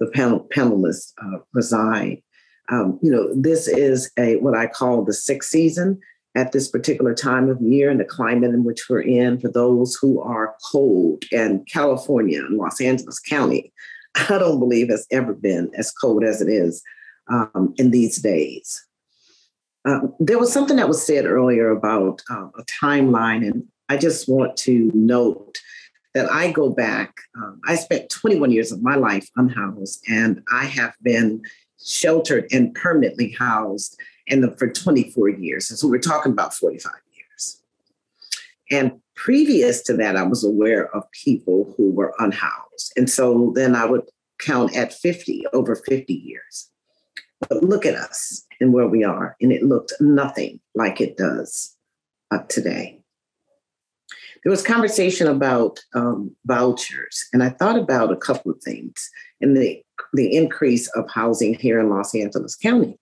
the panel, panelists uh, reside. Um, you know, this is a what I call the sick season. At this particular time of year and the climate in which we're in, for those who are cold, and California and Los Angeles County, I don't believe has ever been as cold as it is um, in these days. Uh, there was something that was said earlier about uh, a timeline, and I just want to note that I go back, um, I spent twenty-one years of my life unhoused, and I have been sheltered and permanently housed and the, for twenty-four years. And so we're talking about forty-five years. And previous to that, I was aware of people who were unhoused. And so then I would count at fifty, over fifty years. But look at us and where we are. And it looked nothing like it does uh, today. There was conversation about um, vouchers. And I thought about a couple of things and the, the increase of housing here in Los Angeles County.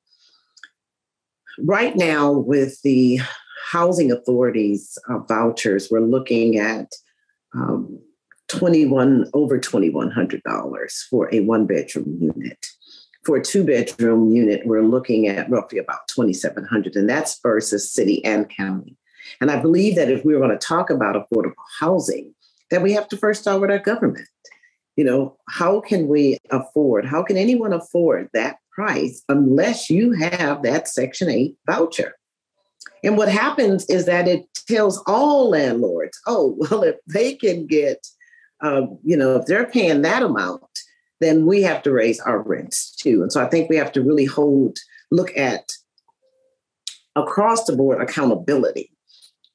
Right now, with the housing authorities uh, vouchers, we're looking at um, twenty-one over twenty-one hundred dollars for a one-bedroom unit. For a two-bedroom unit, we're looking at roughly about twenty-seven hundred dollars, and that's versus city and county. And I believe that if we were going to talk about affordable housing, that we have to first start with our government. You know, how can we afford, how can anyone afford that price unless you have that Section eight voucher? And what happens is that it tells all landlords, oh, well, if they can get, um, you know, if they're paying that amount, then we have to raise our rents too. And so I think we have to really hold, look at across the board accountability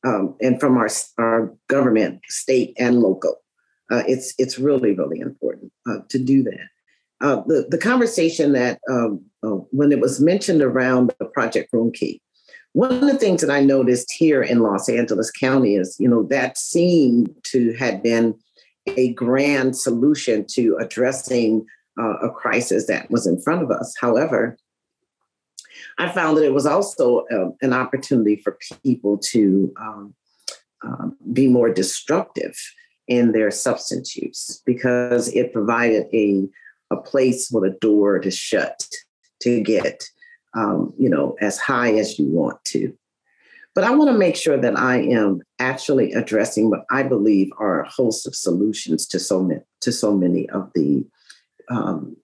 um, and from our, our government, state and local. Uh, it's, it's really, really important uh, to do that. uh, the, the conversation that um, uh, when it was mentioned around the Project Room Key, one of the things that I noticed here in Los Angeles County is, you know, that seemed to have been a grand solution to addressing uh, a crisis that was in front of us. However, I found that it was also uh, an opportunity for people to um, uh, be more destructive in their substance use, because it provided a, a place with a door to shut to get Um, you know, as high as you want to. But I want to make sure that I am actually addressing what I believe are a host of solutions to so many, to so many of the um,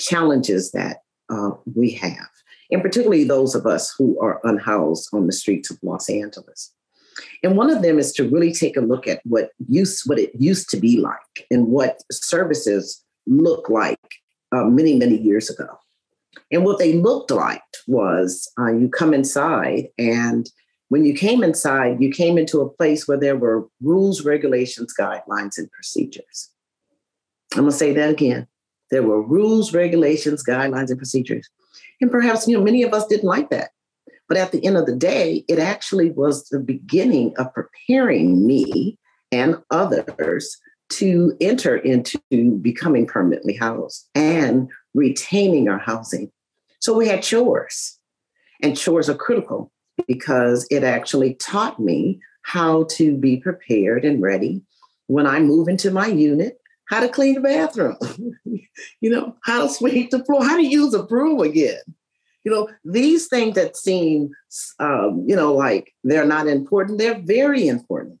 challenges that uh, we have, and particularly those of us who are unhoused on the streets of Los Angeles. And one of them is to really take a look at what used, what it used to be like and what services look like uh, many, many years ago. And what they looked like was uh, you come inside, and when you came inside, you came into a place where there were rules, regulations, guidelines, and procedures. I'm going to say that again. There were rules, regulations, guidelines, and procedures. And perhaps, you know, many of us didn't like that. But at the end of the day, it actually was the beginning of preparing me and others to enter into becoming permanently housed and retaining our housing. So we had chores, and chores are critical because it actually taught me how to be prepared and ready when I move into my unit, how to clean the bathroom, you know, how to sweep the floor, how to use a broom again. You know, these things that seem, um, you know, like they're not important, they're very important.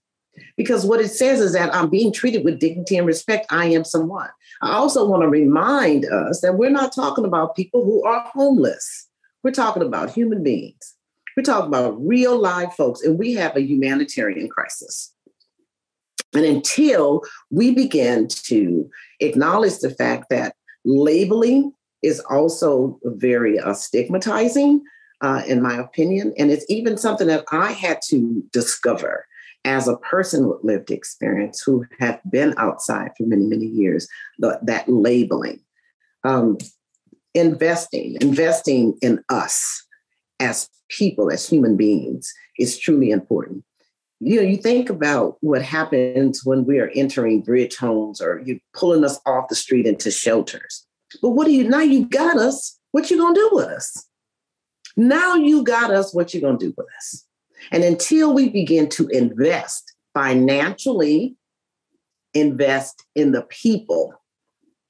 Because what it says is that I'm being treated with dignity and respect. I am someone. I also want to remind us that we're not talking about people who are homeless. We're talking about human beings. We're talking about real live folks, and we have a humanitarian crisis. And until we begin to acknowledge the fact that labeling is also very uh, stigmatizing, uh, in my opinion, and it's even something that I had to discover as a person with lived experience who have been outside for many, many years, the, that labeling. Um, investing, investing in us as people, as human beings, is truly important. You know, you think about what happens when we are entering bridge homes, or you're pulling us off the street into shelters. But what do you, now you got us, what you gonna do with us? Now you got us, what you gonna do with us? And until we begin to invest financially, invest in the people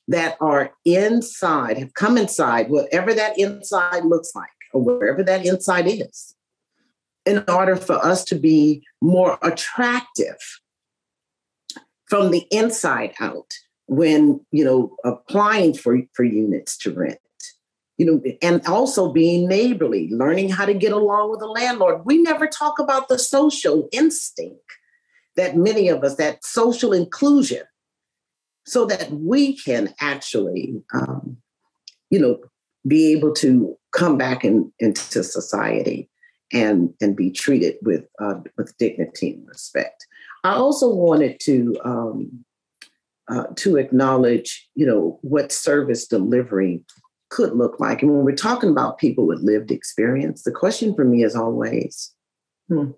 that are inside, have come inside, whatever that inside looks like, or wherever that inside is, in order for us to be more attractive from the inside out when, you know, applying for, for units to rent. You know, and also being neighborly, learning how to get along with the landlord. We never talk about the social instinct that many of us, that social inclusion, so that we can actually, um, you know, be able to come back in, into society and, and be treated with, uh, with dignity and respect. I also wanted to, um, uh, to acknowledge, you know, what service delivery could look like. And when we're talking about people with lived experience, the question for me is always, hmm,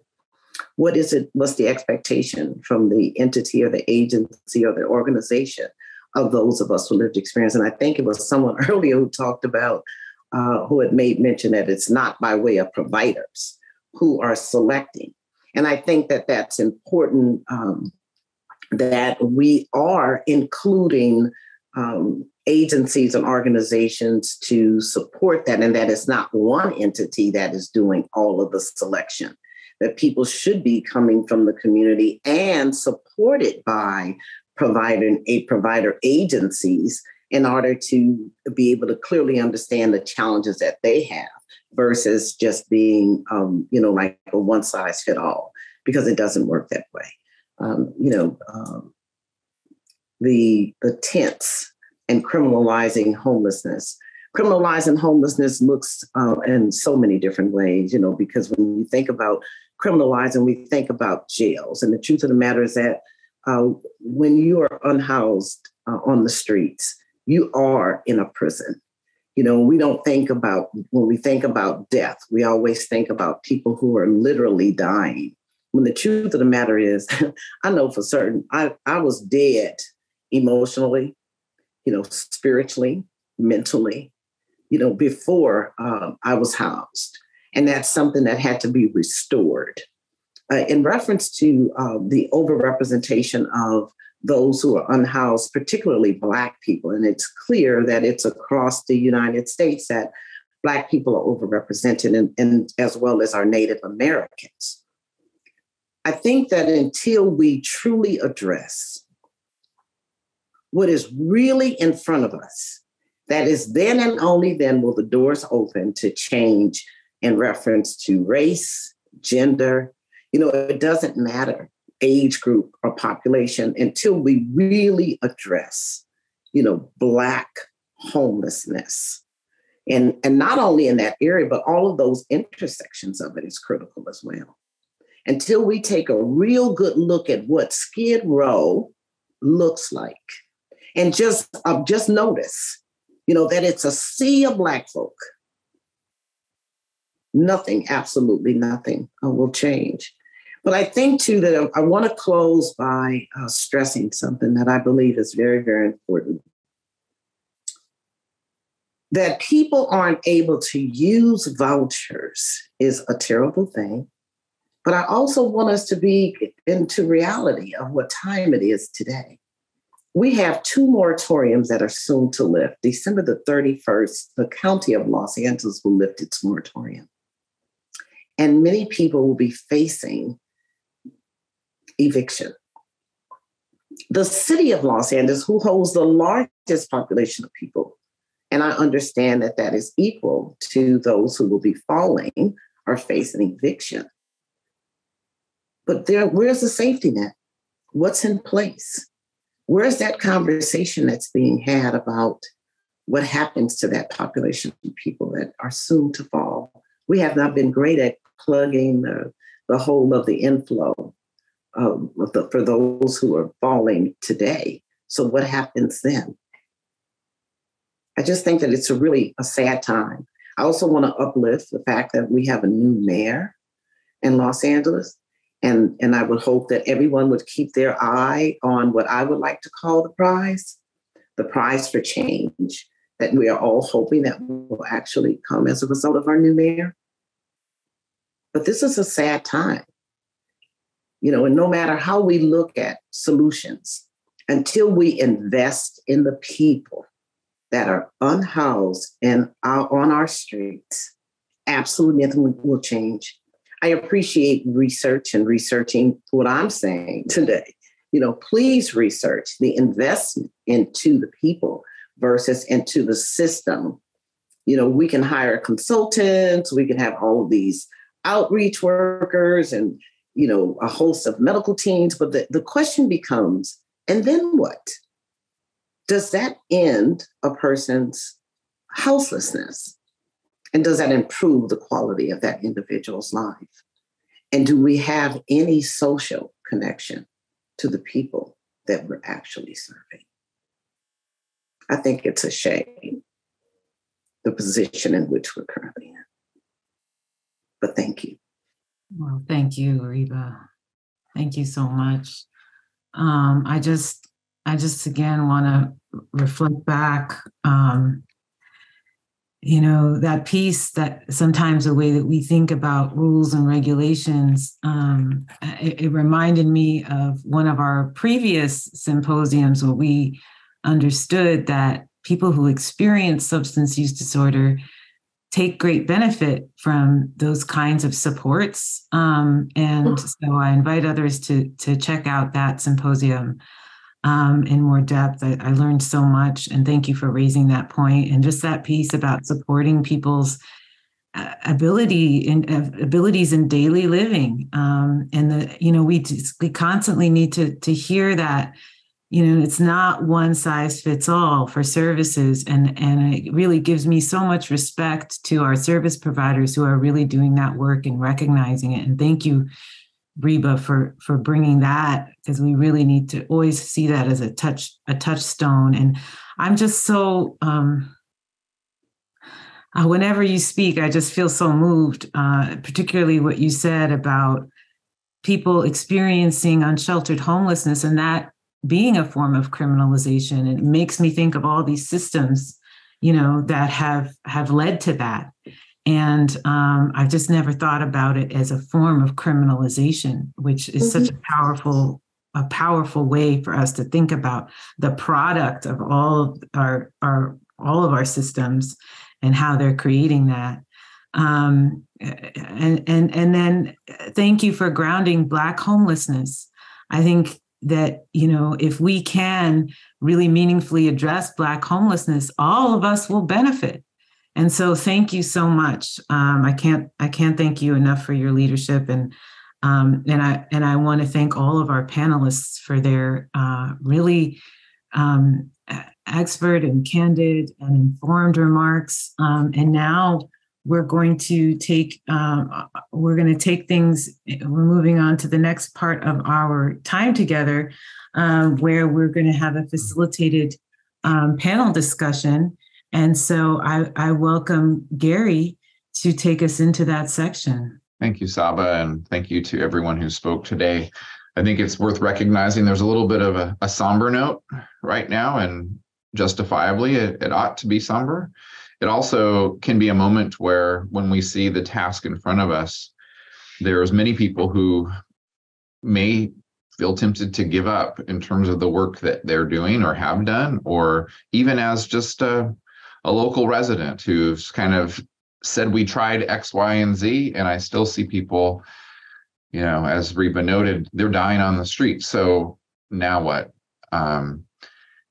what is it, what's the expectation from the entity or the agency or the organization of those of us with lived experience? And I think it was someone earlier who talked about, uh, who had made mention that it's not by way of providers who are selecting. And I think that that's important, um, that we are including um, agencies and organizations to support that, and that it's not one entity that is doing all of the selection, that people should be coming from the community and supported by provider, a provider agencies in order to be able to clearly understand the challenges that they have versus just being, um, you know, like a one size fit all, because it doesn't work that way. Um, you know, um, the, the tents, and criminalizing homelessness. Criminalizing homelessness looks uh, in so many different ways, you know, because when you think about criminalizing, we think about jails. And the truth of the matter is that uh, when you are unhoused uh, on the streets, you are in a prison. You know, we don't think about, when we think about death, we always think about people who are literally dying. When the truth of the matter is, I know for certain, I, I was dead emotionally, you know, spiritually, mentally, you know, before um, I was housed. And that's something that had to be restored. Uh, in reference to uh, the overrepresentation of those who are unhoused, particularly Black people, and it's clear that it's across the United States that Black people are overrepresented, and, and as well as our Native Americans. I think that until we truly address what is really in front of us, that is then and only then will the doors open to change in reference to race, gender. You know, it doesn't matter, age group or population, until we really address, you know, Black homelessness. And, and not only in that area, but all of those intersections of it is critical as well. Until we take a real good look at what Skid Row looks like and just, uh, just notice, you know, that it's a sea of Black folk. Nothing, absolutely nothing uh, will change. But I think, too, that I want to close by uh, stressing something that I believe is very, very important. That people aren't able to use vouchers is a terrible thing. But I also want us to be into reality of what time it is today. We have two moratoriums that are soon to lift. December the thirty-first, the county of Los Angeles will lift its moratorium. And many people will be facing eviction. The city of Los Angeles, who holds the largest population of people, and I understand that that is equal to those who will be falling or facing eviction. But there, where's the safety net? What's in place? Where's that conversation that's being had about what happens to that population of people that are soon to fall? We have not been great at plugging the, the whole of the inflow um, the, for those who are falling today. So what happens then? I just think that it's a really a sad time. I also want to uplift the fact that we have a new mayor in Los Angeles. And, and I would hope that everyone would keep their eye on what I would like to call the prize, the prize for change, that we are all hoping that will actually come as a result of our new mayor. But this is a sad time. You know, and no matter how we look at solutions, until we invest in the people that are unhoused and are on our streets, absolutely nothing will change. I appreciate research and researching what I'm saying today. You know, please research the investment into the people versus into the system. You know, we can hire consultants, we can have all of these outreach workers and, you know, a host of medical teams. But the, the question becomes, and then what? Does that end a person's houselessness? And does that improve the quality of that individual's life? And do we have any social connection to the people that we're actually serving? I think it's a shame, the position in which we're currently in. But thank you. Well, thank you, Reba. Thank you so much. Um, I just, I just again want to reflect back. Um, You know, that piece that sometimes the way that we think about rules and regulations, um, it, it reminded me of one of our previous symposiums where we understood that people who experience substance use disorder take great benefit from those kinds of supports. Um, and so I invite others to, to check out that symposium. Um, in more depth. I, I learned so much, and thank you for raising that point. And just that piece about supporting people's ability in uh, abilities in daily living. Um, and the, you know, we just, we constantly need to to hear that, you know, it's not one size fits all for services. And, and it really gives me so much respect to our service providers who are really doing that work and recognizing it. And thank you, Reba, for, for bringing that, because we really need to always see that as a touch, a touchstone. And I'm just so, um, uh, whenever you speak, I just feel so moved, uh, particularly what you said about people experiencing unsheltered homelessness and that being a form of criminalization. It makes me think of all these systems, you know, that have have led to that. And um, I've just never thought about it as a form of criminalization, which is mm-hmm. such a powerful, a powerful way for us to think about the product of all our, our all of our systems and how they're creating that. Um, and and and then thank you for grounding Black homelessness. I think that, you know, if we can really meaningfully address Black homelessness, all of us will benefit. And so thank you so much. Um, I can't I can't thank you enough for your leadership. And um, and I and I want to thank all of our panelists for their uh, really um, expert and candid and informed remarks. Um, and now we're going to take um, we're going to take things. We're moving on to the next part of our time together, um, where we're going to have a facilitated um, panel discussion. And so I, I welcome Gary to take us into that section. Thank you, Saba, and thank you to everyone who spoke today. I think it's worth recognizing there's a little bit of a, a somber note right now, and justifiably, it, it ought to be somber. It also can be a moment where when we see the task in front of us, there's many people who may feel tempted to give up in terms of the work that they're doing or have done, or even as just a a local resident who's kind of said, we tried X, Y, and Z, and I still see people, you know, as Reba noted, they're dying on the street. So now what? Um,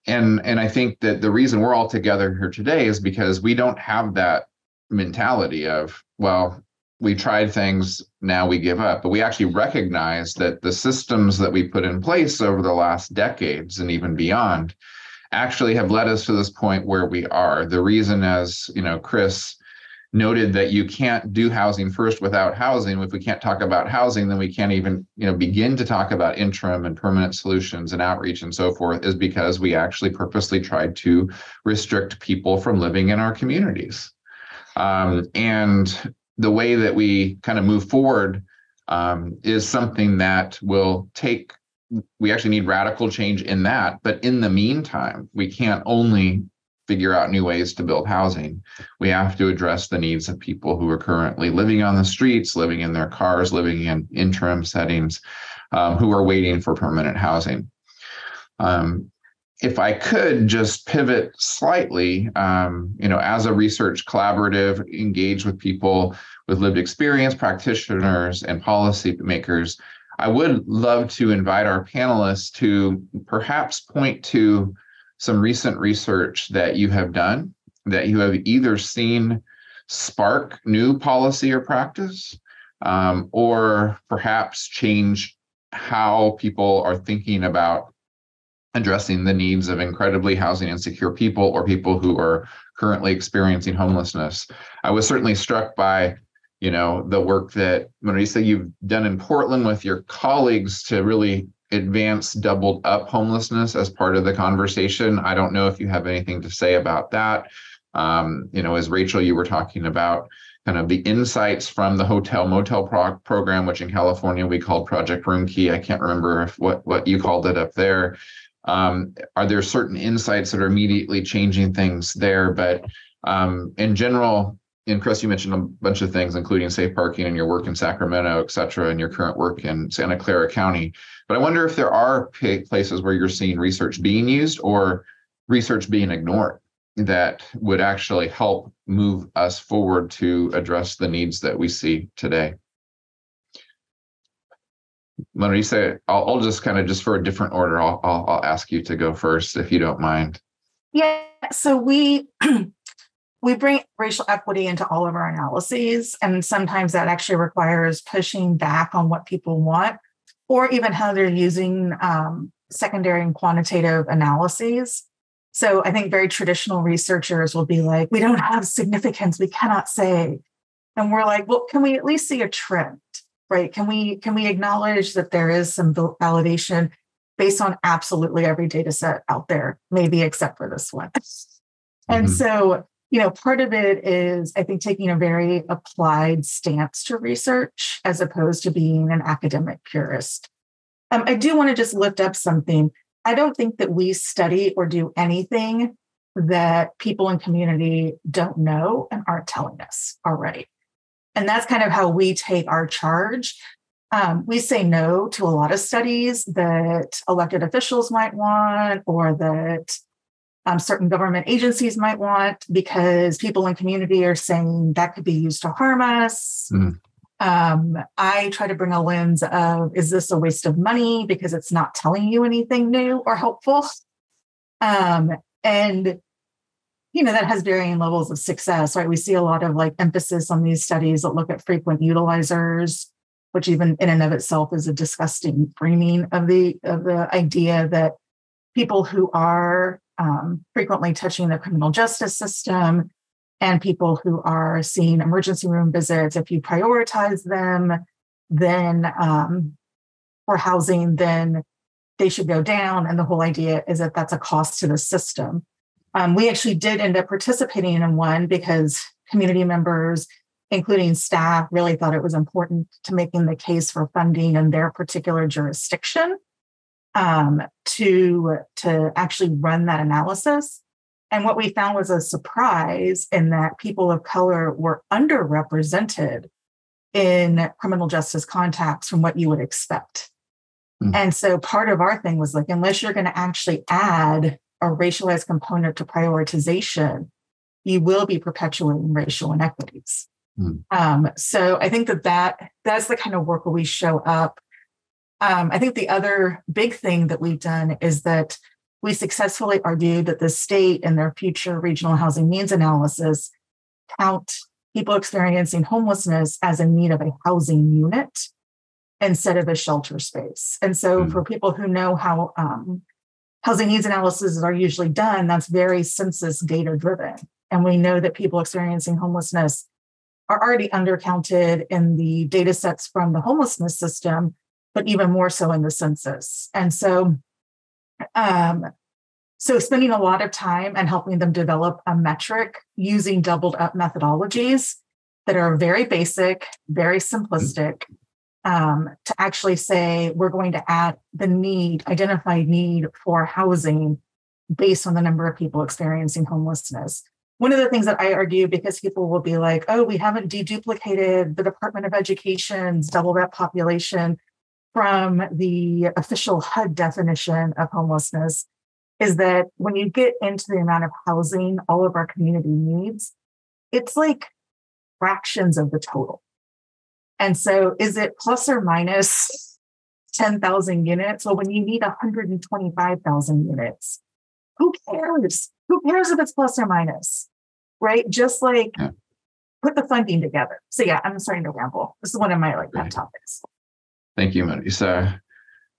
and and I think that the reason we're all together here today is because we don't have that mentality of, well, we tried things, now we give up. But we actually recognize that the systems that we put in place over the last decades and even beyond actually have led us to this point where we are. The reason, as you know, Chris noted, that you can't do housing first without housing. If we can't talk about housing, then we can't even, you know, begin to talk about interim and permanent solutions and outreach and so forth, is because we actually purposely tried to restrict people from living in our communities. Um, and the way that we kind of move forward um, is something that will take we actually need radical change in that. But in the meantime, we can't only figure out new ways to build housing. We have to address the needs of people who are currently living on the streets, living in their cars, living in interim settings, um, who are waiting for permanent housing. Um, if I could just pivot slightly, um, you know, as a research collaborative, engaged with people with lived experience, practitioners, and policymakers, I would love to invite our panelists to perhaps point to some recent research that you have done, that you have either seen spark new policy or practice, um, or perhaps change how people are thinking about addressing the needs of incredibly housing insecure people or people who are currently experiencing homelessness. I was certainly struck by you know, the work that, Marisa, you've done in Portland with your colleagues to really advance doubled up homelessness as part of the conversation. I don't know if you have anything to say about that. Um, you know, as Rachel, you were talking about kind of the insights from the hotel motel pro- program, which in California we called Project Room Key. I can't remember if what, what you called it up there. Um, are there certain insights that are immediately changing things there? But um, in general, and Chris, you mentioned a bunch of things, including safe parking and your work in Sacramento, et cetera, and your current work in Santa Clara County. But I wonder if there are places where you're seeing research being used or research being ignored that would actually help move us forward to address the needs that we see today. Marisa, I'll, I'll just kind of just for a different order, I'll, I'll, I'll ask you to go first, if you don't mind. Yeah, so we... We bring racial equity into all of our analyses, and sometimes that actually requires pushing back on what people want or even how they're using um, secondary and quantitative analyses. So I think very traditional researchers will be like, we don't have significance, we cannot say. And we're like, well, can we at least see a trend, right? Can we, can we acknowledge that there is some validation based on absolutely every data set out there, maybe except for this one. And mm-hmm. so, you know, part of it is, I think, taking a very applied stance to research as opposed to being an academic purist. Um, I do want to just lift up something. I don't think that we study or do anything that people in community don't know and aren't telling us already. And that's kind of how we take our charge. Um, we say no to a lot of studies that elected officials might want or that um, certain government agencies might want because people in community are saying that could be used to harm us. Mm-hmm. Um, I try to bring a lens of, is this a waste of money because it's not telling you anything new or helpful? Um, and you know, that has varying levels of success, right? We see a lot of like emphasis on these studies that look at frequent utilizers, which even in and of itself is a disgusting framing of the of the idea that people who are um, frequently touching the criminal justice system and people who are seeing emergency room visits, if you prioritize them, then um, for housing, then they should go down. And the whole idea is that that's a cost to the system. Um, we actually did end up participating in one because community members, including staff, really thought it was important to making the case for funding in their particular jurisdiction um, to, to actually run that analysis. And what we found was a surprise in that people of color were underrepresented in criminal justice contexts from what you would expect. Mm-hmm. And so part of our thing was like, unless you're going to actually add a racialized component to prioritization, you will be perpetuating racial inequities. Mm. Um, so I think that, that that's the kind of work where we show up. Um, I think the other big thing that we've done is that we successfully argued that the state and their future regional housing needs analysis count people experiencing homelessness as in need of a housing unit instead of a shelter space. And so mm. for people who know how um, housing needs analyses are usually done, that's very census data driven. And we know that people experiencing homelessness are already undercounted in the data sets from the homelessness system, but even more so in the census. And so, um, so spending a lot of time and helping them develop a metric using doubled up methodologies that are very basic, very simplistic. Um, to actually say we're going to add the need, identified need for housing based on the number of people experiencing homelessness. One of the things that I argue, because people will be like, oh, we haven't deduplicated the Department of Education's double that population from the official H U D definition of homelessness, is that when you get into the amount of housing all of our community needs, it's like fractions of the total. And so is it plus or minus ten thousand units? Well, when you need one hundred twenty-five thousand units, who cares? Who cares if it's plus or minus, right? Just like yeah. put the funding together. So yeah, I'm starting to ramble. This is one of my like Great. topics. Thank you, Marisa.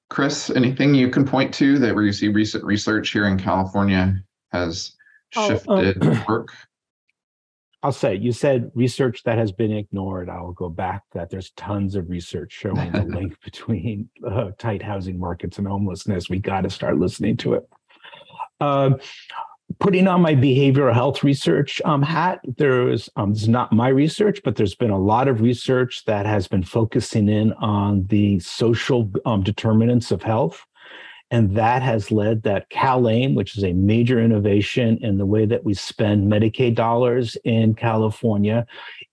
Chris, anything you can point to that where you see recent research here in California has shifted oh, uh, work? I'll say, you said research that has been ignored. I'll go back to that. There's tons of research showing the link between uh, tight housing markets and homelessness. We got to start listening to it. Um, putting on my behavioral health research um, hat, there's um, this is not my research, but there's been a lot of research that has been focusing in on the social um, determinants of health. And that has led that CalAIM, which is a major innovation in the way that we spend Medicaid dollars in California,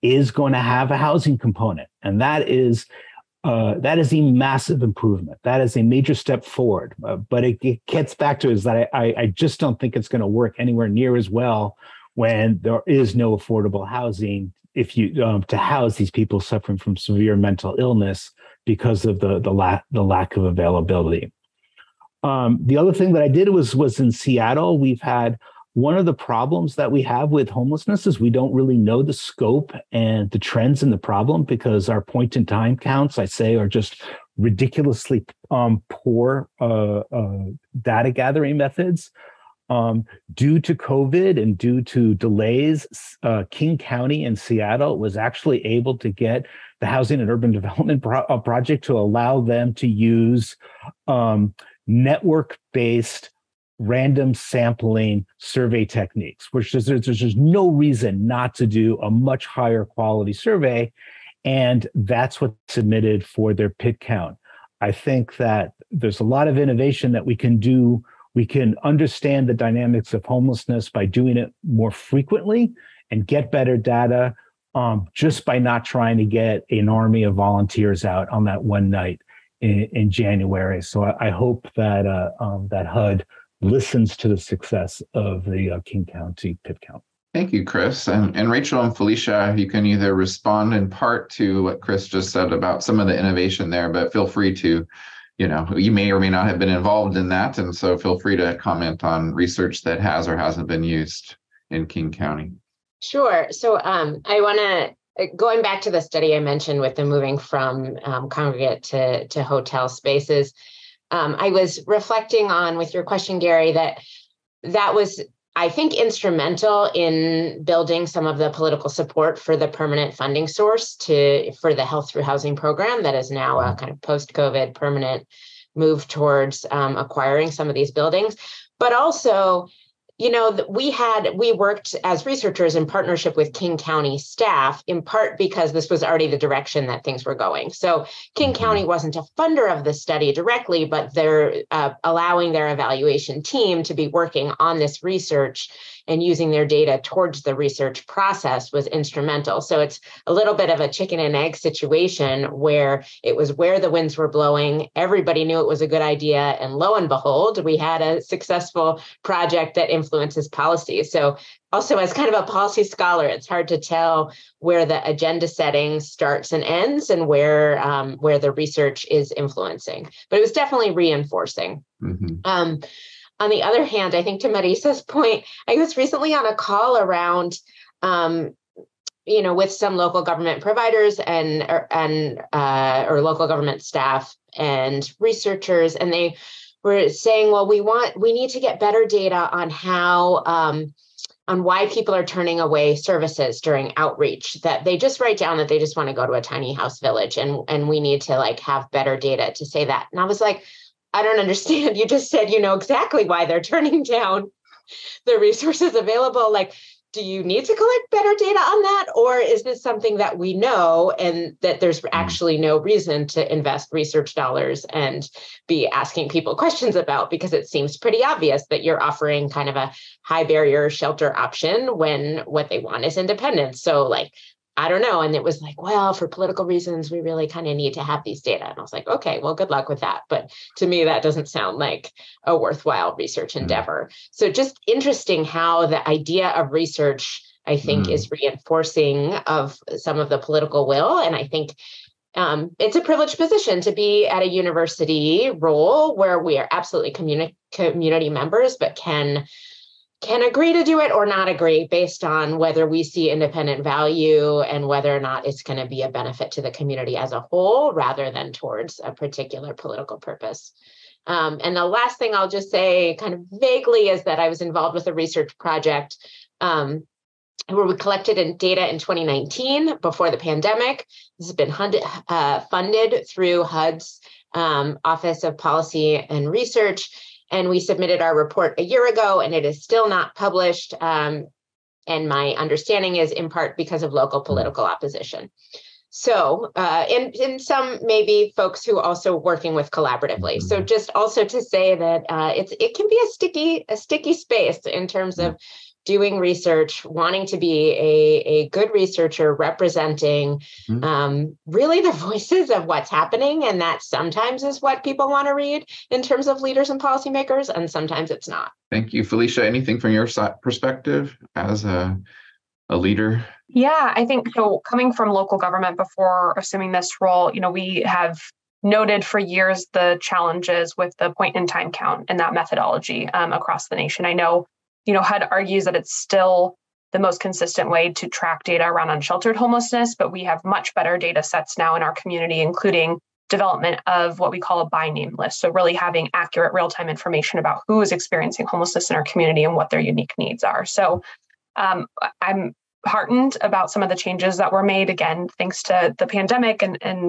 is going to have a housing component. And that is uh, that is a massive improvement. That is a major step forward. Uh, but it, it gets back to is that I, I just don't think it's going to work anywhere near as well when there is no affordable housing if you um, to house these people suffering from severe mental illness because of the the, la- the lack of availability. Um, the other thing that I did was was in Seattle, we've had one of the problems that we have with homelessness is we don't really know the scope and the trends in the problem because our point in time counts, I say, are just ridiculously um, poor uh, uh, data gathering methods. Um, due to COVID and due to delays, uh, King County in Seattle was actually able to get the Housing and Urban Development pro- Project to allow them to use um, network-based random sampling survey techniques, which is, there's, there's just no reason not to do a much higher quality survey. And that's what submitted for their PID count. I think that there's a lot of innovation that we can do. We can understand the dynamics of homelessness by doing it more frequently and get better data um, just by not trying to get an army of volunteers out on that one night in, in January. So I, I hope that uh, um, that H U D listens to the success of the uh, King County PID count. Thank you, Chris. And, and Rachel and Felicia, you can either respond in part to what Chris just said about some of the innovation there, but feel free to, you know, you may or may not have been involved in that. And so feel free to comment on research that has or hasn't been used in King County. Sure. So um, I want to, going back to the study I mentioned with the moving from um, congregate to, to hotel spaces, um, I was reflecting on with your question, Gary, that that was, I think, instrumental in building some of the political support for the permanent funding source to for the Health Through Housing program that is now a kind of post-COVID permanent move towards um, acquiring some of these buildings. But also, you know, we had we worked as researchers in partnership with King County staff, in part because this was already the direction that things were going. So King County wasn't a funder of the study directly, but they're uh, allowing their evaluation team to be working on this research and using their data towards the research process was instrumental. So it's a little bit of a chicken and egg situation where it was where the winds were blowing. Everybody knew it was a good idea. And lo and behold, we had a successful project that influences policy. So also, as kind of a policy scholar, it's hard to tell where the agenda setting starts and ends and where um, where the research is influencing. But it was definitely reinforcing. Mm-hmm. Um, On the other hand, I think to Marisa's point, I was recently on a call around, um, you know, with some local government providers and or, and uh, or local government staff and researchers, and they were saying, well, we want we need to get better data on how um, on why people are turning away services during outreach, that they just write down that they just want to go to a tiny house village, and and we need to like have better data to say that. And I was like, I don't understand. You just said you know exactly why they're turning down the resources available. Like, do you need to collect better data on that? Or is this something that we know and that there's actually no reason to invest research dollars and be asking people questions about? Because it seems pretty obvious that you're offering kind of a high barrier shelter option when what they want is independence. So like, I don't know. And it was like, well, for political reasons, we really kind of need to have these data. And I was like, okay, well, good luck with that. But to me, that doesn't sound like a worthwhile research endeavor. Mm. So just interesting how the idea of research, I think, mm. is reinforcing of some of the political will. And I think um, it's a privileged position to be at a university role where we are absolutely communi- community members, but can can agree to do it or not agree based on whether we see independent value and whether or not it's going to be a benefit to the community as a whole rather than towards a particular political purpose. Um, and the last thing I'll just say kind of vaguely is that I was involved with a research project um, where we collected in data in twenty nineteen before the pandemic. This has been hundred, uh, funded through H U D's um, Office of Policy and Research. And we submitted our report a year ago, and it is still not published. Um, and my understanding is in part because of local political opposition. So, uh, and, and some maybe folks who also working with collaboratively. So just also to say that uh, it's it can be a sticky, a sticky space in terms of doing research, wanting to be a, a good researcher representing mm-hmm. um, really the voices of what's happening. And that sometimes is what people want to read in terms of leaders and policymakers, and sometimes it's not. Thank you, Felicia. Anything from your perspective as a, a leader? Yeah, I think so. Coming from local government before assuming this role, you know, we have noted for years the challenges with the point in time count and that methodology um, across the nation. I know You know, H U D argues that it's still the most consistent way to track data around unsheltered homelessness, but we have much better data sets now in our community, including development of what we call a by name list. So really having accurate real-time information about who is experiencing homelessness in our community and what their unique needs are. So um, I'm heartened about some of the changes that were made, again, thanks to the pandemic and, and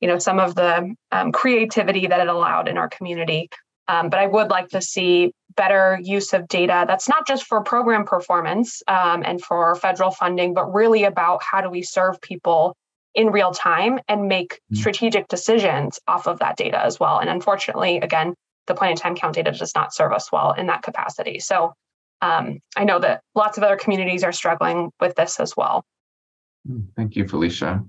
you know, some of the um, creativity that it allowed in our community. Um, but I would like to see better use of data that's not just for program performance um, and for federal funding, but really about how do we serve people in real time and make strategic decisions off of that data as well. And unfortunately, again, the point-in-time count data does not serve us well in that capacity. So um, I know that lots of other communities are struggling with this as well. Thank you, Felicia.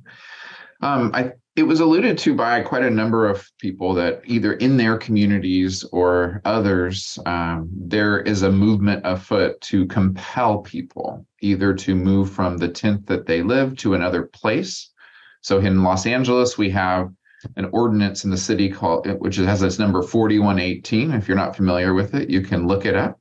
Um, I, it was alluded to by quite a number of people that either in their communities or others, um, there is a movement afoot to compel people either to move from the tent that they live to another place. So in Los Angeles, we have an ordinance in the city called, which has its number forty-one eighteen. If you're not familiar with it, you can look it up.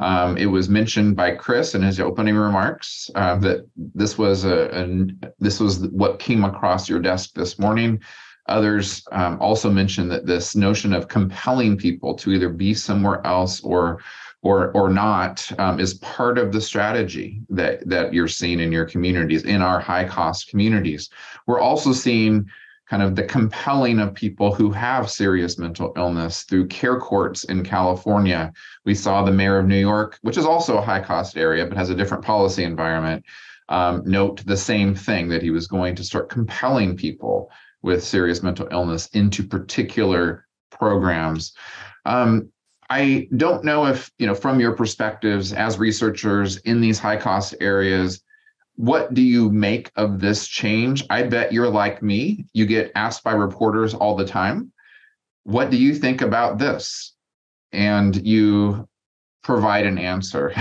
Um, it was mentioned by Chris in his opening remarks uh, that this was a, a this was what came across your desk this morning. Others um, also mentioned that this notion of compelling people to either be somewhere else or or or not um, is part of the strategy that that you're seeing in your communities, in our high-cost communities. We're also seeing kind of the compelling of people who have serious mental illness through care courts in California. We saw the mayor of New York, which is also a high cost area, but has a different policy environment, um, note the same thing, that he was going to start compelling people with serious mental illness into particular programs. Um, I don't know if, you know, from your perspectives as researchers in these high cost areas, what do you make of this change? I bet you're like me. You get asked by reporters all the time, what do you think about this? And you provide an answer.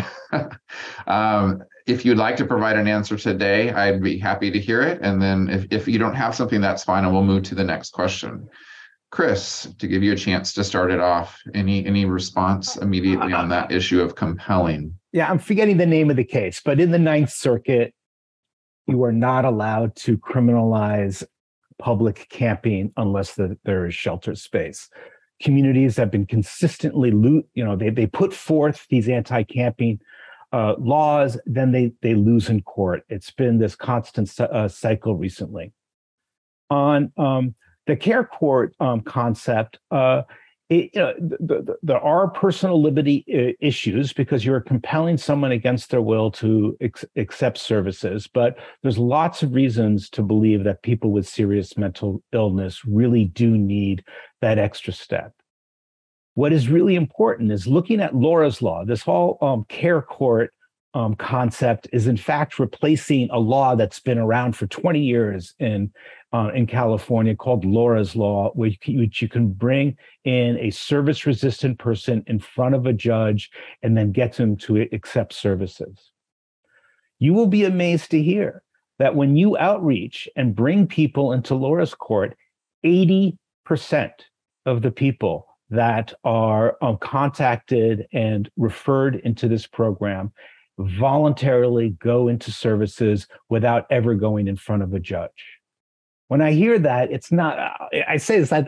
um, if you'd like to provide an answer today, I'd be happy to hear it. And then if, if you don't have something, that's fine, and we'll move to the next question. Chris, to give you a chance to start it off, any any response immediately on that issue of compelling? Yeah, I'm forgetting the name of the case, but in the Ninth Circuit, you are not allowed to criminalize public camping unless the, there is shelter space. Communities have been consistently loot, you know, they, they put forth these anti-camping uh, laws, then they, they lose in court. It's been this constant uh, cycle recently. On um, the care court um, concept, uh, it, you know, th- th- there are personal liberty uh, issues because you're compelling someone against their will to ex- accept services, but there's lots of reasons to believe that people with serious mental illness really do need that extra step. What is really important is looking at Laura's Law. This whole um, care court um, concept is in fact replacing a law that's been around for twenty years in Uh, in California called Laura's Law, which, which you can bring in a service-resistant person in front of a judge and then get them to accept services. You will be amazed to hear that when you outreach and bring people into Laura's court, eighty percent of the people that are um, contacted and referred into this program voluntarily go into services without ever going in front of a judge. When I hear that, it's not, I say this, I,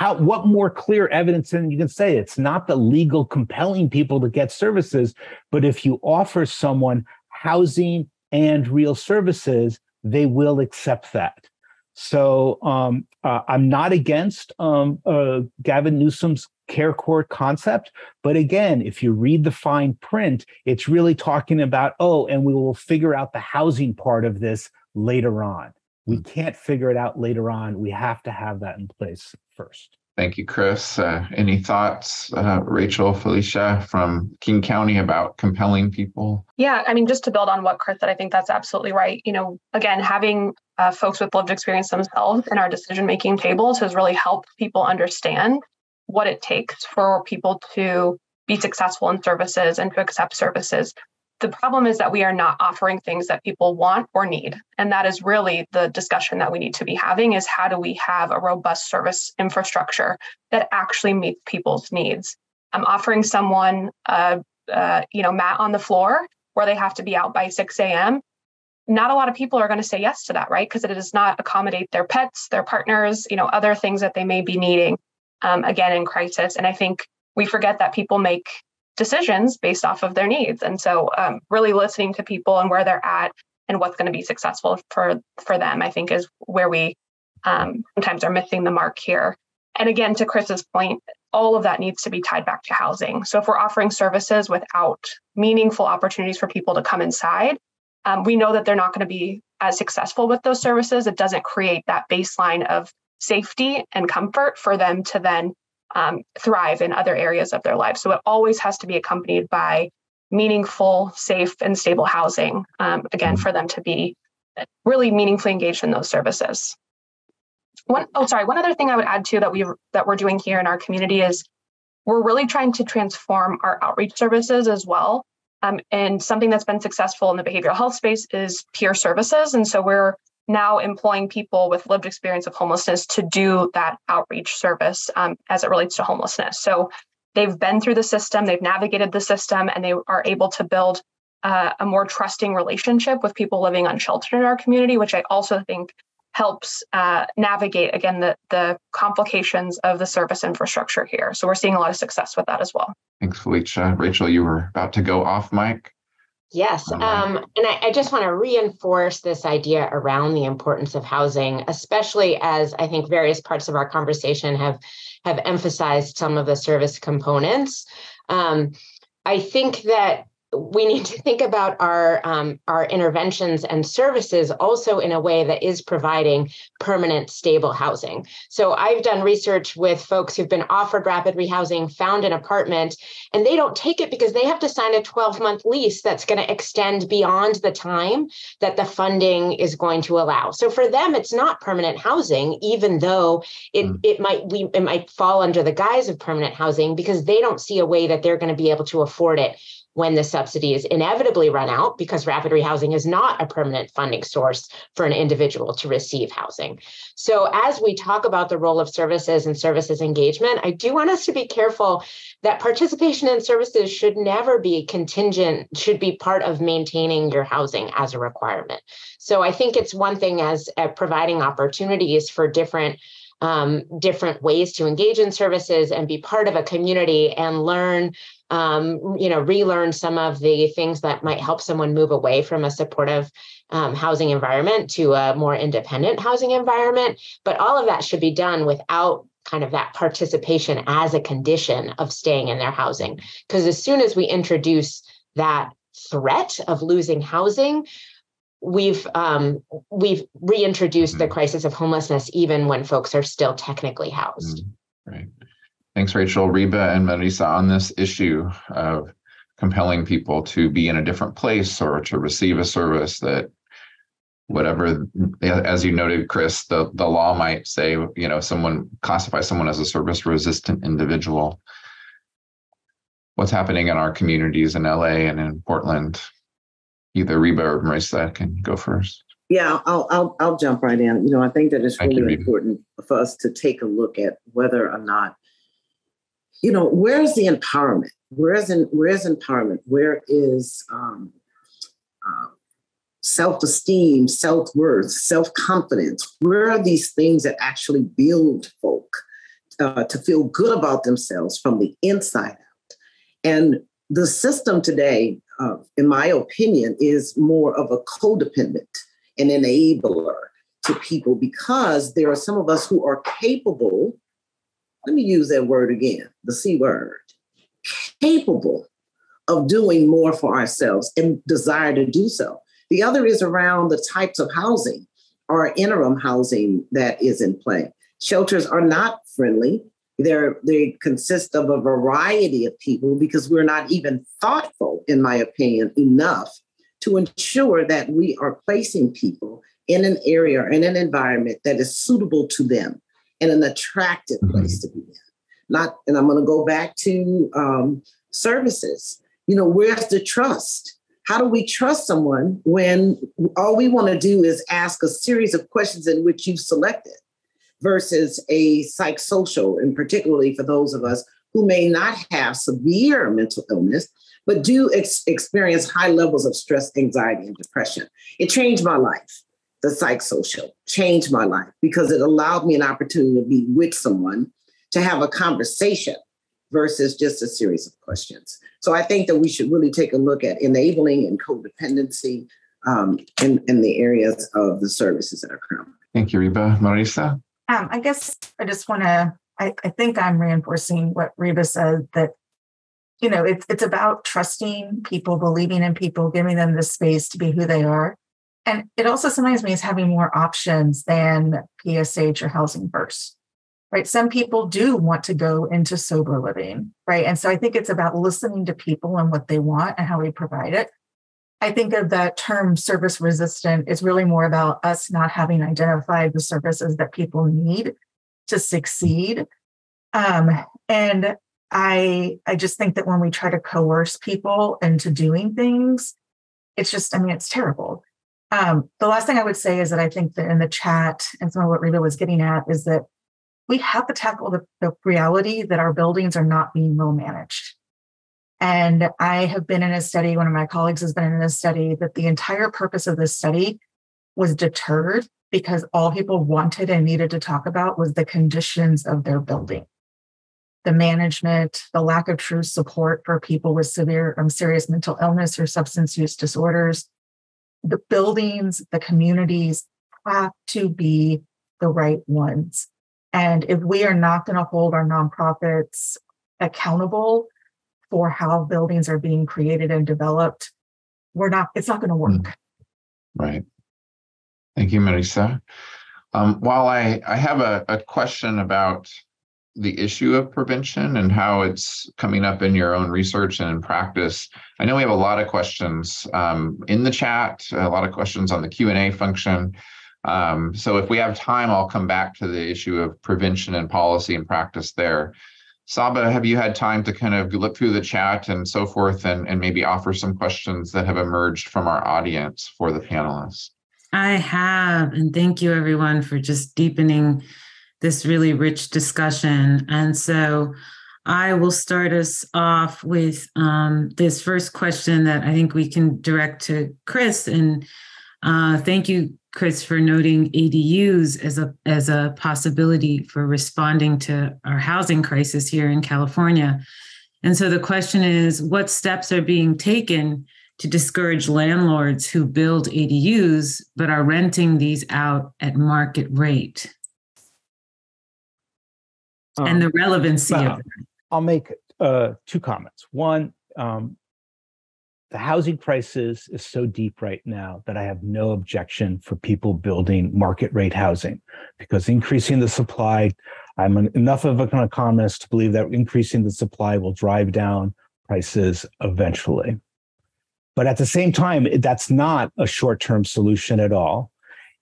how, what more clear evidence than you can say? It's not the legal compelling people to get services, but if you offer someone housing and real services, they will accept that. So um, uh, I'm not against um, uh, Gavin Newsom's care court concept. But again, if you read the fine print, it's really talking about, oh, and we will figure out the housing part of this later on. We can't figure it out later on. We have to have that in place first. Thank you, Chris. Uh, any thoughts, uh, Rachel, Felicia, from King County about compelling people? Yeah, I mean, just to build on what Chris said, I think that's absolutely right. You know, again, having uh, folks with lived experience themselves in our decision-making tables has really helped people understand what it takes for people to be successful in services and to accept services. The problem is that we are not offering things that people want or need. And that is really the discussion that we need to be having, is how do we have a robust service infrastructure that actually meets people's needs? I'm offering someone a, a you know, mat on the floor where they have to be out by six a.m. Not a lot of people are going to say yes to that, right? Because it does not accommodate their pets, their partners, you know, other things that they may be needing, um, again, in crisis. And I think we forget that people make decisions based off of their needs. And so um, really listening to people and where they're at and what's going to be successful for, for them, I think, is where we um, sometimes are missing the mark here. And again, to Chris's point, all of that needs to be tied back to housing. So if we're offering services without meaningful opportunities for people to come inside, um, we know that they're not going to be as successful with those services. It doesn't create that baseline of safety and comfort for them to then um, thrive in other areas of their life. So it always has to be accompanied by meaningful, safe, and stable housing, um, again, for them to be really meaningfully engaged in those services. One, oh, sorry. One other thing I would add to that we that we're doing here in our community is we're really trying to transform our outreach services as well. Um, and something that's been successful in the behavioral health space is peer services. And so we're now employing people with lived experience of homelessness to do that outreach service um, as it relates to homelessness. So they've been through the system, they've navigated the system, and they are able to build uh, a more trusting relationship with people living unsheltered in our community, which I also think helps uh, navigate, again, the, the complications of the service infrastructure here. So we're seeing a lot of success with that as well. Thanks, Felicia. Rachel, you were about to go off mic. Yes. Um, and I, I just want to reinforce this idea around the importance of housing, especially as I think various parts of our conversation have, have emphasized some of the service components. Um, I think that we need to think about our um, our interventions and services also in a way that is providing permanent, stable housing. So I've done research with folks who've been offered rapid rehousing, found an apartment, and they don't take it because they have to sign a twelve-month lease that's going to extend beyond the time that the funding is going to allow. So for them, it's not permanent housing, even though it mm. it might we it might fall under the guise of permanent housing because they don't see a way that they're going to be able to afford it when the subsidy is inevitably run out, because rapid rehousing is not a permanent funding source for an individual to receive housing. So as we talk about the role of services and services engagement, I do want us to be careful that participation in services should never be contingent, should be part of maintaining your housing as a requirement. So I think it's one thing as uh, providing opportunities for different Um, different ways to engage in services and be part of a community and learn, um, you know, relearn some of the things that might help someone move away from a supportive um, housing environment to a more independent housing environment. But all of that should be done without kind of that participation as a condition of staying in their housing. Because as soon as we introduce that threat of losing housing, We've um, we've reintroduced mm-hmm. the crisis of homelessness, even when folks are still technically housed. Mm-hmm. Right. Thanks, Rachel. Reba and Marisa, on this issue of compelling people to be in a different place or to receive a service that, whatever, as you noted, Chris, the, the law might say, you know, someone classify someone as a service-resistant individual. What's happening in our communities in L A and in Portland? Either Reba or Marisa can go first. Yeah, I'll I'll I'll jump right in. You know, I think that it's really important for us to take a look at whether or not, you know, where's the empowerment? Where's in where's empowerment? Where is um, uh, self-esteem, self-worth, self-confidence? Where are these things that actually build folk uh, to feel good about themselves from the inside out? And the system today, Uh, in my opinion, is more of a codependent and enabler to people, because there are some of us who are capable, let me use that word again, the C word, capable of doing more for ourselves and desire to do so. The other is around the types of housing or interim housing that is in play. Shelters are not friendly. They're, they consist of a variety of people because we're not even thoughtful, in my opinion, enough to ensure that we are placing people in an area or in an environment that is suitable to them and an attractive place to be in. Not, and I'm going to go back to um, services. You know, where's the trust? How do we trust someone when all we want to do is ask a series of questions in which you've selected? Versus a psychosocial, and particularly for those of us who may not have severe mental illness, but do ex- experience high levels of stress, anxiety, and depression. It changed my life. The psychosocial changed my life because it allowed me an opportunity to be with someone, to have a conversation versus just a series of questions. So I think that we should really take a look at enabling and codependency um, in, in the areas of the services that are currently. Thank you, Reba. Marisa? Um, I guess I just want to I, I think I'm reinforcing what Reba said, that, you know, it's it's about trusting people, believing in people, giving them the space to be who they are. And it also sometimes means having more options than P S H or Housing First, right? Some people do want to go into sober living, right? And so I think it's about listening to people and what they want and how we provide it. I think of the term service resistant is really more about us not having identified the services that people need to succeed. Um, and I, I just think that when we try to coerce people into doing things, it's just, I mean, it's terrible. Um, the last thing I would say is that I think that in the chat and some of what Reba was getting at is that we have to tackle the, the reality that our buildings are not being well managed. And I have been in a study, one of my colleagues has been in a study, that the entire purpose of this study was deterred because all people wanted and needed to talk about was the conditions of their building, the management, the lack of true support for people with severe um, serious mental illness or substance use disorders. The buildings, the communities have to be the right ones. And if we are not going to hold our nonprofits accountable for how buildings are being created and developed, we're not, it's not going to work. Right. Thank you, Marisa. Um, while I, I have a, a question about the issue of prevention and how it's coming up in your own research and in practice, I know we have a lot of questions um, in the chat, a lot of questions on the Q and A function. Um, so if we have time, I'll come back to the issue of prevention and policy and practice there. Saba, have you had time to kind of look through the chat and so forth and, and maybe offer some questions that have emerged from our audience for the panelists? I have, and thank you everyone for just deepening this really rich discussion. And so I will start us off with um, this first question that I think we can direct to Chris. And uh, thank you, Chris, for noting A D Us as a, as a possibility for responding to our housing crisis here in California. And so the question is, what steps are being taken to discourage landlords who build A D Us but are renting these out at market rate? Um, and the relevancy uh, of that. I'll make uh, two comments. One, um, the housing crisis is so deep right now that I have no objection for people building market rate housing, because increasing the supply, I'm an, enough of an economist to believe that increasing the supply will drive down prices eventually. But at the same time, that's not a short-term solution at all.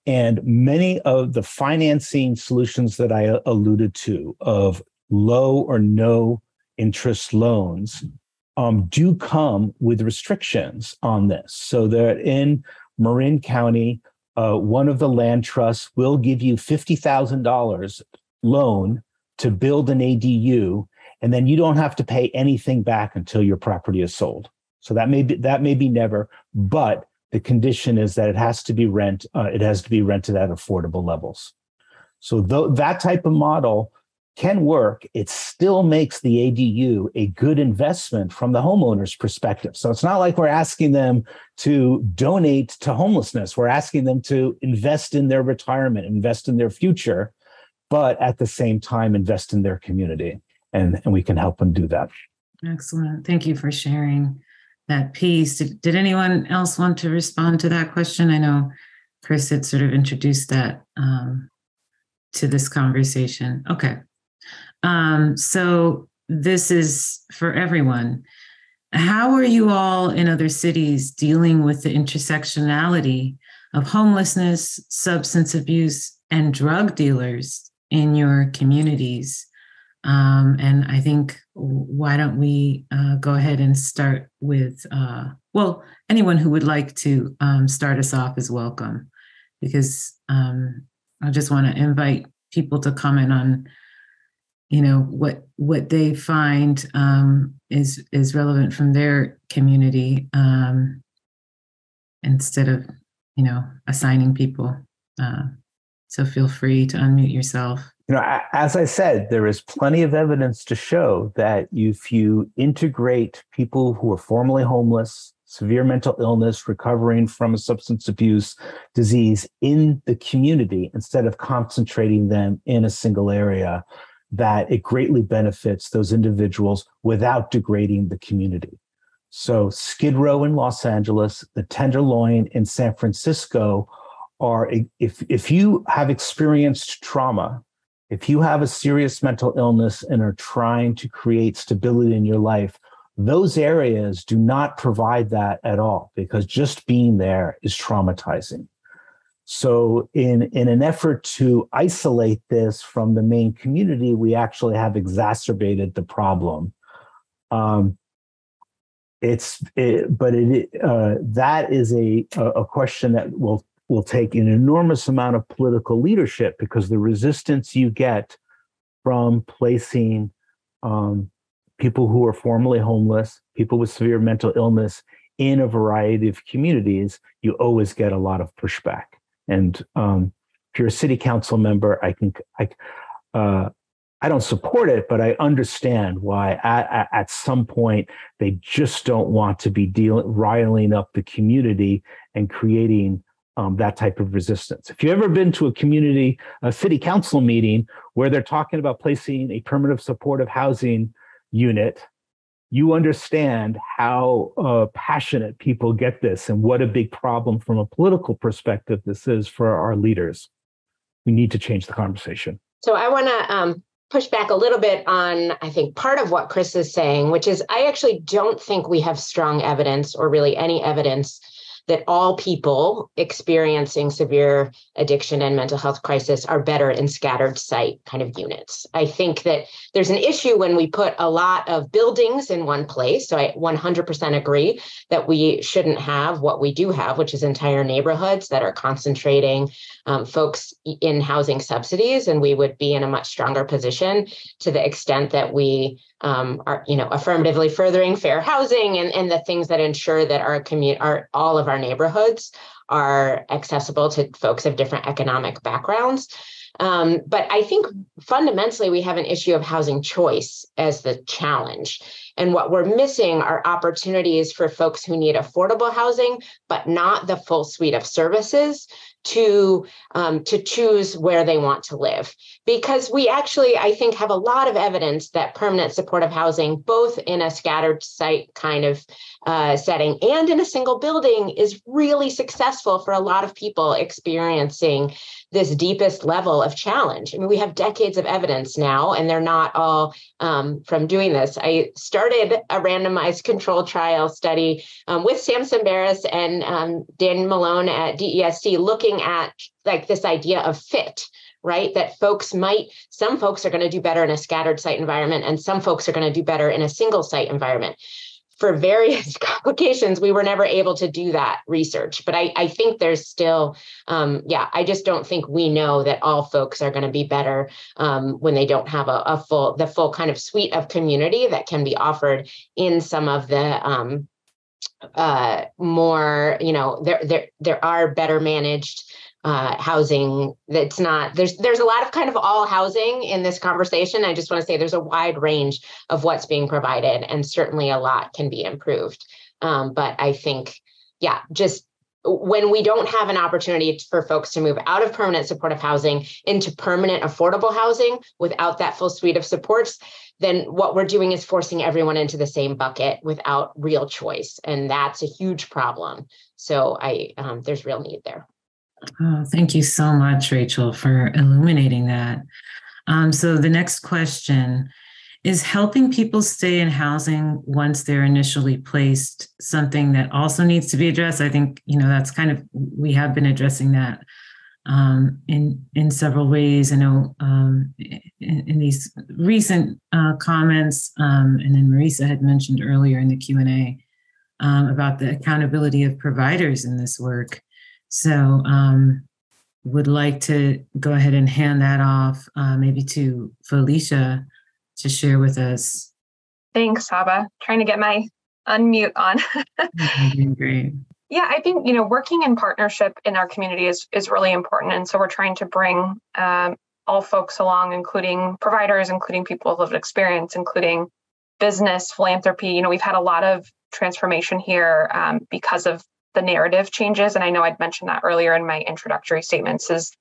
And many of the financing solutions that I alluded to of low or no interest loans Um, do come with restrictions on this. So that in Marin County, uh, one of the land trusts will give you fifty thousand dollars loan to build an A D U, and then you don't have to pay anything back until your property is sold. So that may be, that may be never, but the condition is that it has to be rent. Uh, it has to be rented at affordable levels. So th- that type of model can work. It still makes the A D U a good investment from the homeowner's perspective. So it's not like we're asking them to donate to homelessness. We're asking them to invest in their retirement, invest in their future, but at the same time, invest in their community. And, and we can help them do that. Excellent. Thank you for sharing that piece. Did, did anyone else want to respond to that question? I know Chris had sort of introduced that um, to this conversation. Okay. Um, so this is for everyone. How are you all in other cities dealing with the intersectionality of homelessness, substance abuse, and drug dealers in your communities? Um, and I think, why don't we uh, go ahead and start with, uh, well, anyone who would like to um, start us off is welcome, because um, I just want to invite people to comment on you know, what what they find um, is, is relevant from their community um, instead of, you know, assigning people. Uh, so feel free to unmute yourself. You know, as I said, there is plenty of evidence to show that if you integrate people who are formerly homeless, severe mental illness, recovering from a substance abuse disease in the community, instead of concentrating them in a single area, that it greatly benefits those individuals without degrading the community. So Skid Row in Los Angeles, the Tenderloin in San Francisco are, if, if you have experienced trauma, if you have a serious mental illness and are trying to create stability in your life, those areas do not provide that at all, because just being there is traumatizing. So in, in an effort to isolate this from the main community, we actually have exacerbated the problem. Um, it's, it, but it, uh, that is a, a question that will, will take an enormous amount of political leadership, because the resistance you get from placing um, people who are formerly homeless, people with severe mental illness in a variety of communities, you always get a lot of pushback. And um, if you're a city council member, I can, I, uh, I don't support it, but I understand why at, at some point they just don't want to be dealing, riling up the community and creating Um, that type of resistance. If you've ever been to a community, a city council meeting where they're talking about placing a permanent supportive housing unit, you understand how uh, passionate people get this and what a big problem from a political perspective this is for our leaders. We need to change the conversation. So I want to um, push back a little bit on, I think, part of what Chris is saying, which is I actually don't think we have strong evidence or really any evidence that all people experiencing severe addiction and mental health crisis are better in scattered site kind of units. I think that there's an issue when we put a lot of buildings in one place. So I one hundred percent agree that we shouldn't have what we do have, which is entire neighborhoods that are concentrating um, folks in housing subsidies. And we would be in a much stronger position to the extent that we Um, are, you know, affirmatively furthering fair housing and, and the things that ensure that our community, our, all of our neighborhoods are accessible to folks of different economic backgrounds. Um, but I think fundamentally, we have an issue of housing choice as the challenge. And what we're missing are opportunities for folks who need affordable housing, but not the full suite of services to um, to choose where they want to live. Because we actually, I think, have a lot of evidence that permanent supportive housing, both in a scattered site kind of uh, setting and in a single building, is really successful for a lot of people experiencing this deepest level of challenge. I mean, we have decades of evidence now, and they're not all um, from doing this. I started a randomized control trial study um, with Samson Barris and um, Dan Malone at D E S C, looking at like this idea of fit, right? That folks might, some folks are going to do better in a scattered site environment, and some folks are going to do better in a single site environment. For various complications, we were never able to do that research. But I, I think there's still, um, yeah, I just don't think we know that all folks are going to be better um, when they don't have a, a full, the full kind of suite of community that can be offered in some of the um, uh, more, you know, there there there are better managed Uh, housing that's not, there's there's a lot of kind of all housing in this conversation. I just want to say there's a wide range of what's being provided, and certainly a lot can be improved. Um, but I think, yeah, just when we don't have an opportunity for folks to move out of permanent supportive housing into permanent affordable housing without that full suite of supports, then what we're doing is forcing everyone into the same bucket without real choice. And that's a huge problem. So I um, there's real need there. Oh, thank you so much, Rachel, for illuminating that. Um, so the next question is, helping people stay in housing once they're initially placed something that also needs to be addressed? I think, you know, that's kind of, we have been addressing that um, in, in several ways. I know um, in, in these recent uh, comments, um, and then Marisa had mentioned earlier in the Q and A um, about the accountability of providers in this work. So um, would like to go ahead and hand that off uh, maybe to Felicia to share with us. Thanks, Saba. Trying to get my unmute on. Great. Yeah, I think, you know, working in partnership in our community is, is really important. And so we're trying to bring um, all folks along, including providers, including people with lived experience, including business, philanthropy. You know, we've had a lot of transformation here um, because of the narrative changes. And I know I'd mentioned that earlier in my introductory statements, is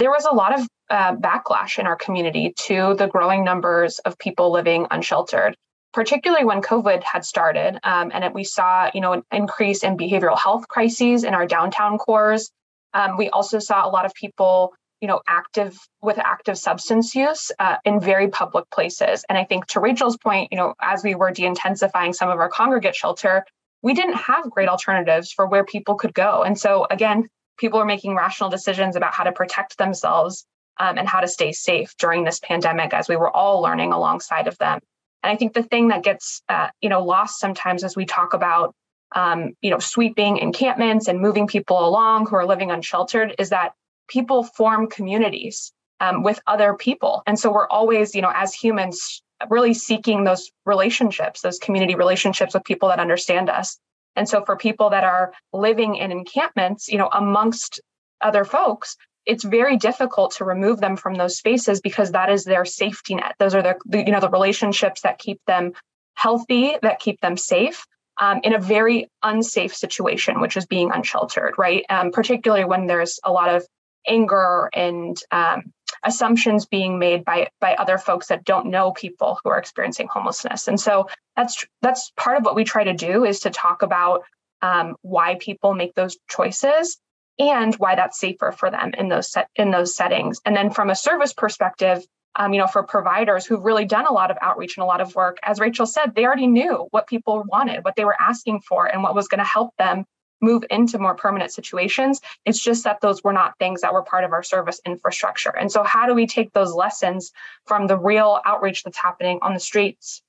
there was a lot of uh, backlash in our community to the growing numbers of people living unsheltered, particularly when COVID had started. Um, and it, we saw, you know, an increase in behavioral health crises in our downtown cores. Um, we also saw a lot of people, you know, active with active substance use uh, in very public places. And I think to Rachel's point, you know, as we were de-intensifying some of our congregate shelter, we didn't have great alternatives for where people could go. And so again, people are making rational decisions about how to protect themselves um, and how to stay safe during this pandemic as we were all learning alongside of them. And I think the thing that gets, uh, you know, lost sometimes as we talk about, um, you know, sweeping encampments and moving people along who are living unsheltered is that people form communities um, with other people. And so we're always, you know, as humans, really seeking those relationships, those community relationships with people that understand us. And so for people that are living in encampments, you know, amongst other folks, it's very difficult to remove them from those spaces because that is their safety net. Those are the, you know, the relationships that keep them healthy, that keep them safe um, in a very unsafe situation, which is being unsheltered, right? Um, particularly when there's a lot of anger and um, assumptions being made by by other folks that don't know people who are experiencing homelessness. And so that's that's part of what we try to do is to talk about um, why people make those choices and why that's safer for them in those set, in those settings. And then from a service perspective, um, you know, for providers who've really done a lot of outreach and a lot of work, as Rachel said, they already knew what people wanted, what they were asking for, and what was going to help them move into more permanent situations. It's just that those were not things that were part of our service infrastructure. And so how do we take those lessons from the real outreach that's happening on the streets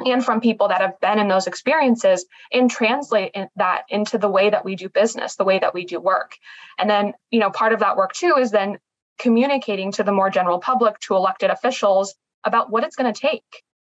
and from people that have been in those experiences and translate that into the way that we do business, the way that we do work? And then, you know, part of that work too is then communicating to the more general public, to elected officials about what it's going to take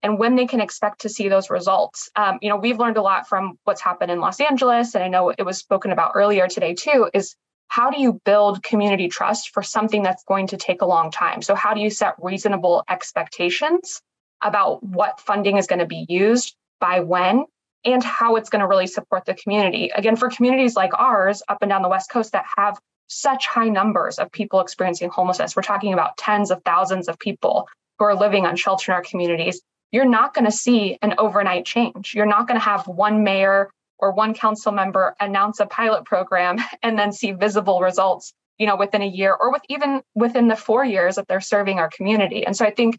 and when they can expect to see those results. Um, you know, we've learned a lot from what's happened in Los Angeles, and I know it was spoken about earlier today too, is how do you build community trust for something that's going to take a long time? So how do you set reasonable expectations about what funding is going to be used, by when, and how it's going to really support the community? Again, for communities like ours up and down the West Coast that have such high numbers of people experiencing homelessness, we're talking about tens of thousands of people who are living unsheltered in our communities, you're not going to see an overnight change. You're not going to have one mayor or one council member announce a pilot program and then see visible results, you know, within a year or with even within the four years that they're serving our community. And so I think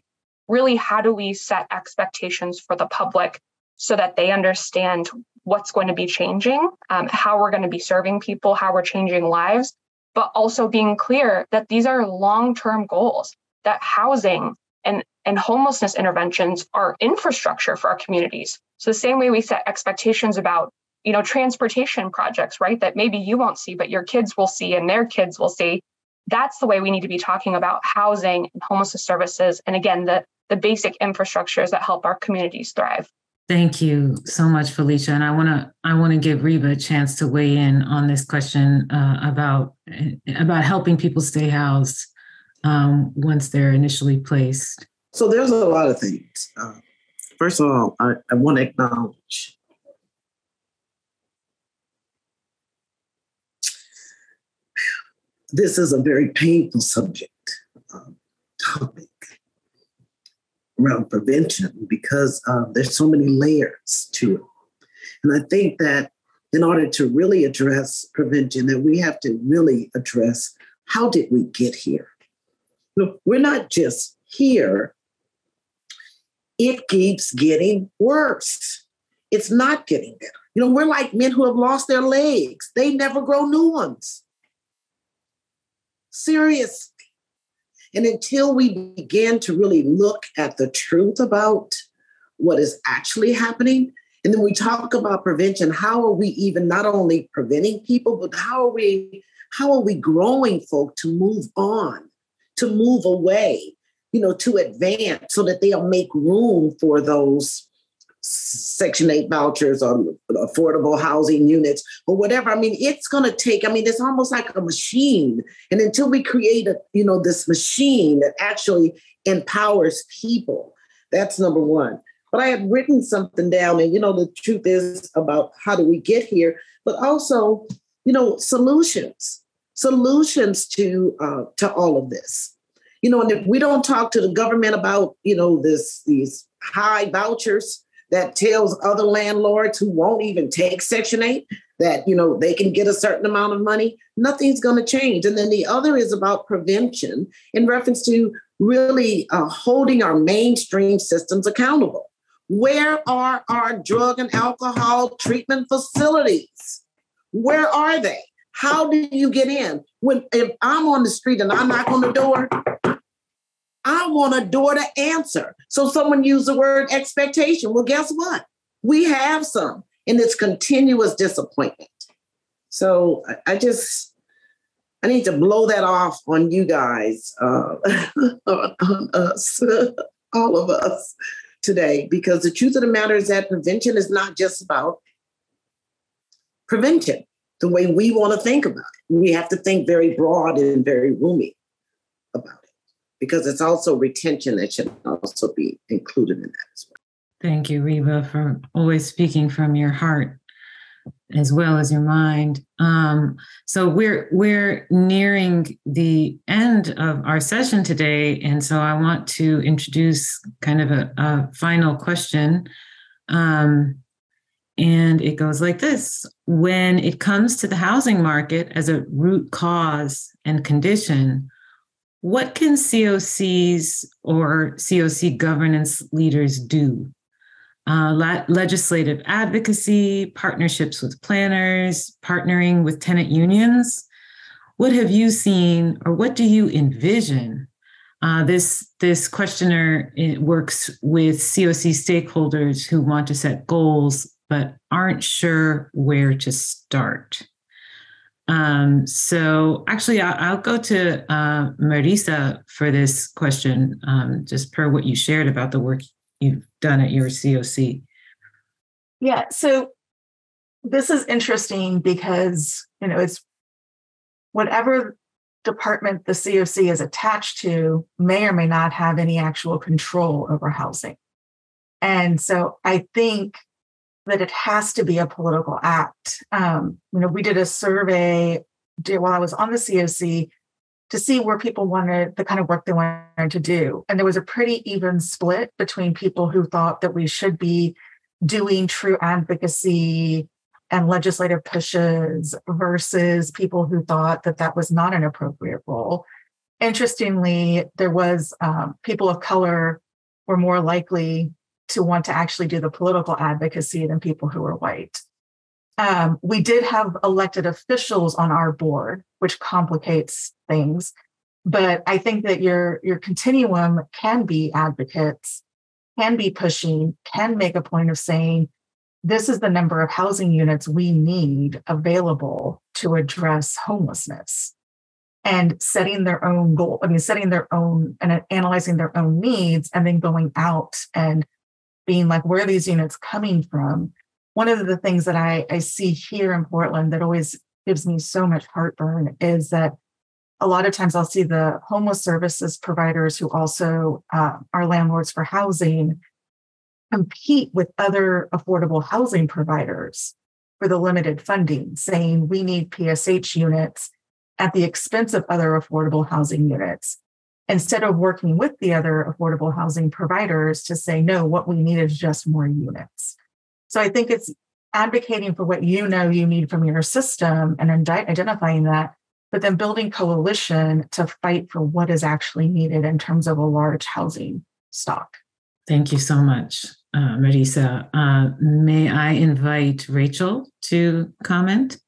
really, how do we set expectations for the public so that they understand what's going to be changing, um, how we're going to be serving people, how we're changing lives, but also being clear that these are long-term goals, that housing and And homelessness interventions are infrastructure for our communities. So the same way we set expectations about, you know, transportation projects, right, that maybe you won't see, but your kids will see and their kids will see. That's the way we need to be talking about housing and homelessness services. And again, the, the basic infrastructures that help our communities thrive. Thank you so much, Felicia. And I want to I want to give Reba a chance to weigh in on this question uh, about about helping people stay housed um, once they're initially placed. So there's a lot of things. Uh, first of all, I, I want to acknowledge this is a very painful subject, um, topic around prevention because uh, there's so many layers to it. And I think that in order to really address prevention, that we have to really address how did we get here? Look, we're not just here. It keeps getting worse. It's not getting better. You know, we're like men who have lost their legs. They never grow new ones. Seriously. And until we begin to really look at the truth about what is actually happening, and then we talk about prevention, how are we even not only preventing people, but how are we, how are we growing folk to move on, to move away? You know, to advance so that they'll make room for those Section eight vouchers or affordable housing units or whatever. I mean, it's going to take, I mean, it's almost like a machine. And until we create, a, you know, this machine that actually empowers people, that's number one. But I had written something down and, you know, the truth is about how do we get here, but also, you know, solutions, solutions to uh, to all of this. You know, and if we don't talk to the government about, you know, this these high vouchers that tells other landlords who won't even take Section eight that, you know, they can get a certain amount of money, nothing's going to change. And then the other is about prevention in reference to really uh, holding our mainstream systems accountable. Where are our drug and alcohol treatment facilities? Where are they? How do you get in? When if I'm on the street and I knock on the door, I want a door to answer. So someone used the word expectation. Well, guess what? We have some, and it's continuous disappointment. So I just, I need to blow that off on you guys, uh, on us, all of us today, because the truth of the matter is that prevention is not just about prevention the way we want to think about it. We have to think very broad and very roomy about it, because it's also retention that should also be included in that as well. Thank you, Reba, for always speaking from your heart as well as your mind. Um, so we're we're nearing the end of our session today. And so I want to introduce kind of a, a final question. Um, and it goes like this. When it comes to the housing market as a root cause and condition, what can C O Cs or C O C governance leaders do? Uh, la- legislative advocacy, partnerships with planners, partnering with tenant unions. What have you seen, or what do you envision? Uh, this, this questionnaire works with C O C stakeholders who want to set goals but aren't sure where to start. Um, so actually, I'll, I'll go to uh, Marisa for this question, um, just per what you shared about the work you've done at your C O C. Yeah, so this is interesting because, you know, it's whatever department the C O C is attached to may or may not have any actual control over housing. And so I think that it has to be a political act. Um, you know, we did a survey while I was on the C O C to see where people wanted, the kind of work they wanted to do. And there was a pretty even split between people who thought that we should be doing true advocacy and legislative pushes versus people who thought that that was not an appropriate role. Interestingly, there was um, people of color were more likely to want to actually do the political advocacy than people who are white. Um, we did have elected officials on our board, which complicates things. But I think that your, your continuum can be advocates, can be pushing, can make a point of saying, this is the number of housing units we need available to address homelessness, and setting their own goal. I mean, setting their own and analyzing their own needs, and then going out and being like, where are these units coming from? One of the things that I, I see here in Portland that always gives me so much heartburn is that a lot of times I'll see the homeless services providers who also uh, are landlords for housing compete with other affordable housing providers for the limited funding, saying we need P S H units at the expense of other affordable housing units, instead of working with the other affordable housing providers to say, no, what we need is just more units. So I think it's advocating for what you know you need from your system and identifying that, but then building coalition to fight for what is actually needed in terms of a large housing stock. Thank you so much, uh, Marisa. Uh, may I invite Rachel to comment?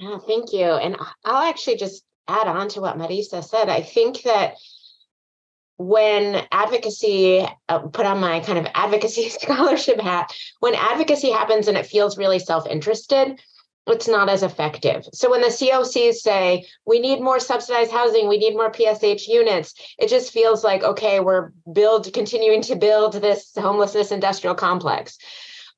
Yeah, thank you. And I'll actually just add on to what Marisa said. I think that when advocacy, uh, put on my kind of advocacy scholarship hat, when advocacy happens and it feels really self-interested, it's not as effective. So when the C O Cs say, we need more subsidized housing, we need more P S H units, it just feels like, okay, we're build, continuing to build this homelessness industrial complex.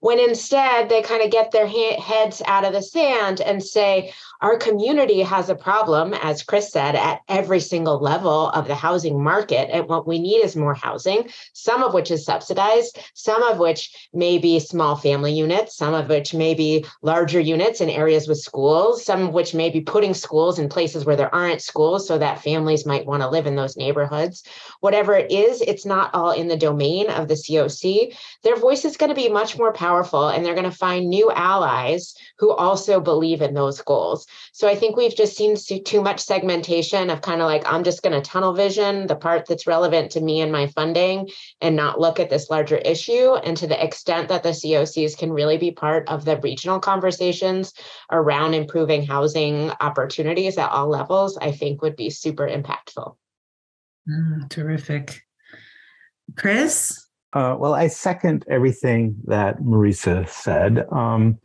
when instead they kind of get their ha- heads out of the sand and say, our community has a problem, as Chris said, at every single level of the housing market. And what we need is more housing, some of which is subsidized, some of which may be small family units, some of which may be larger units in areas with schools, some of which may be putting schools in places where there aren't schools so that families might want to live in those neighborhoods. Whatever it is, it's not all in the domain of the C O C. Their voice is going to be much more powerful, and they're going to find new allies who also believe in those goals. So I think we've just seen too much segmentation of kind of like, I'm just going to tunnel vision the part that's relevant to me and my funding and not look at this larger issue. And to the extent that the C O Cs can really be part of the regional conversations around improving housing opportunities at all levels, I think would be super impactful. Mm, terrific. Chris? Uh, well, I second everything that Marisa said. Um,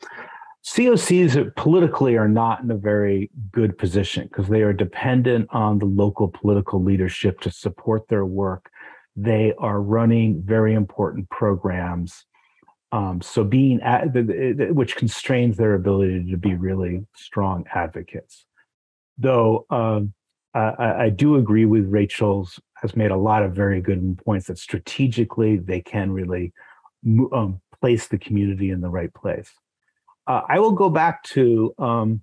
C O Cs are, politically are not in a very good position because they are dependent on the local political leadership to support their work. They are running very important programs, um, so being at, which constrains their ability to be really strong advocates. Though uh, I, I do agree with Rachel's has made a lot of very good points that strategically they can really um, place the community in the right place. Uh, I will go back to um,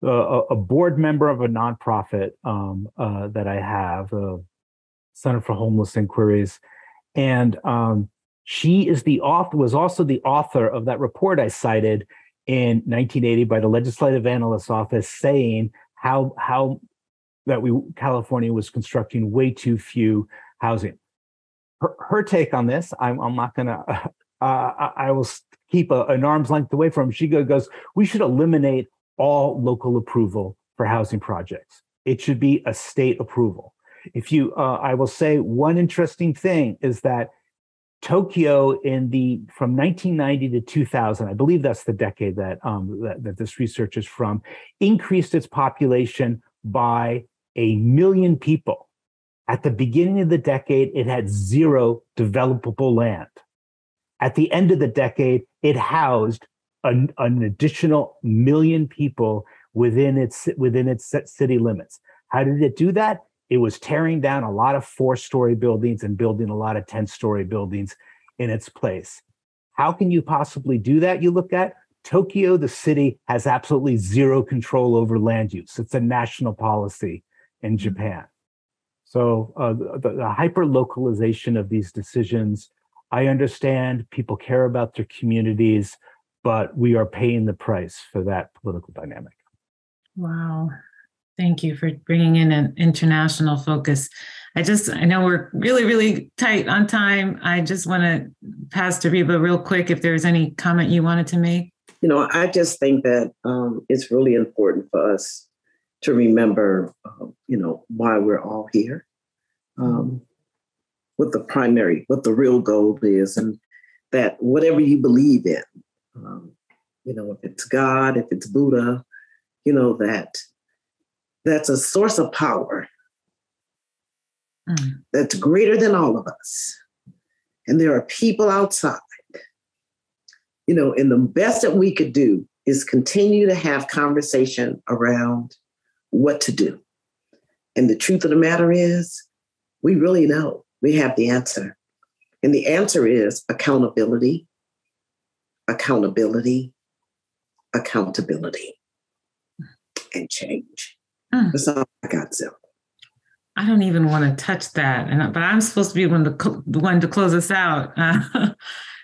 a, a board member of a nonprofit um, uh, that I have, uh, Center for Homeless Inquiries, and um, she is the author, was also the author of that report I cited in nineteen eighty by the Legislative Analyst's Office, saying how how that we California was constructing way too few housing. Her, her take on this, I'm, I'm not going to. Uh, I, I will. St- keep a, an arm's length away from. She goes, we should eliminate all local approval for housing projects. It should be a state approval. If you, uh, I will say one interesting thing is that Tokyo in the, from nineteen ninety to two thousand, I believe that's the decade that, um, that, that this research is from, increased its population by a million people. At the beginning of the decade, it had zero developable land. At the end of the decade, it housed an, an additional million people within its within its city limits. How did it do that? It was tearing down a lot of four-story buildings and building a lot of ten-story buildings in its place. How can you possibly do that? You look at Tokyo, the city has absolutely zero control over land use. It's a national policy in Japan. So uh, the, the hyper-localization of these decisions, I understand people care about their communities, but we are paying the price for that political dynamic. Wow. Thank you for bringing in an international focus. I just, I know we're really, really tight on time. I just want to pass to Reba real quick if there's any comment you wanted to make. You know, I just think that um, it's really important for us to remember, uh, you know, why we're all here. Um, what the primary, what the real goal is, and that whatever you believe in, um, you know, if it's God, if it's Buddha, you know, that that's a source of power mm. that's greater than all of us. And there are people outside, you know, and the best that we could do is continue to have conversation around what to do. And the truth of the matter is, we really know. We have the answer. And the answer is accountability, accountability, accountability, and change. Mm. That's all I got, Zil. I don't even want to touch that, and but I'm supposed to be one to, the one to close us out. Uh,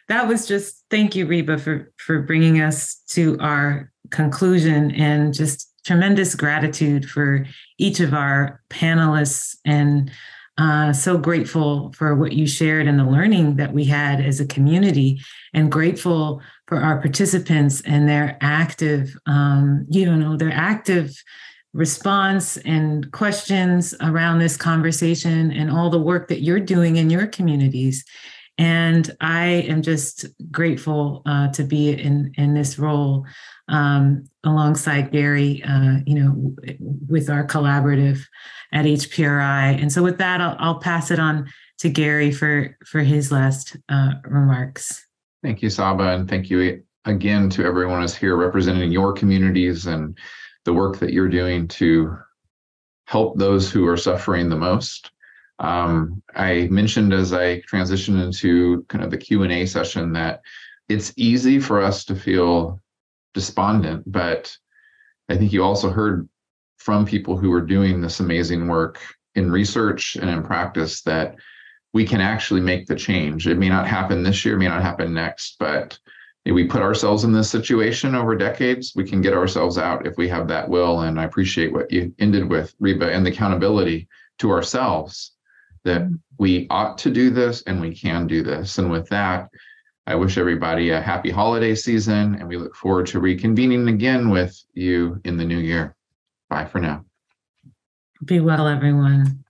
that was just, thank you, Reba, for, for bringing us to our conclusion, and just tremendous gratitude for each of our panelists, and Uh, so grateful for what you shared and the learning that we had as a community, and grateful for our participants and their active, um, you know, their active response and questions around this conversation and all the work that you're doing in your communities. And I am just grateful uh, to be in, in this role um, alongside Gary, uh, you know, with our collaborative at H P R I. And so with that, I'll, I'll pass it on to Gary for, for his last uh, remarks. Thank you, Saba, and thank you again to everyone who's here representing your communities and the work that you're doing to help those who are suffering the most. Um, I mentioned as I transitioned into kind of the Q and A session that it's easy for us to feel despondent, but I think you also heard from people who are doing this amazing work in research and in practice that we can actually make the change. It may not happen this year, it may not happen next, but if we put ourselves in this situation over decades, we can get ourselves out if we have that will. And I appreciate what you ended with, Reba, and the accountability to ourselves that we ought to do this and we can do this. And with that, I wish everybody a happy holiday season, and we look forward to reconvening again with you in the new year. Bye for now. Be well, everyone.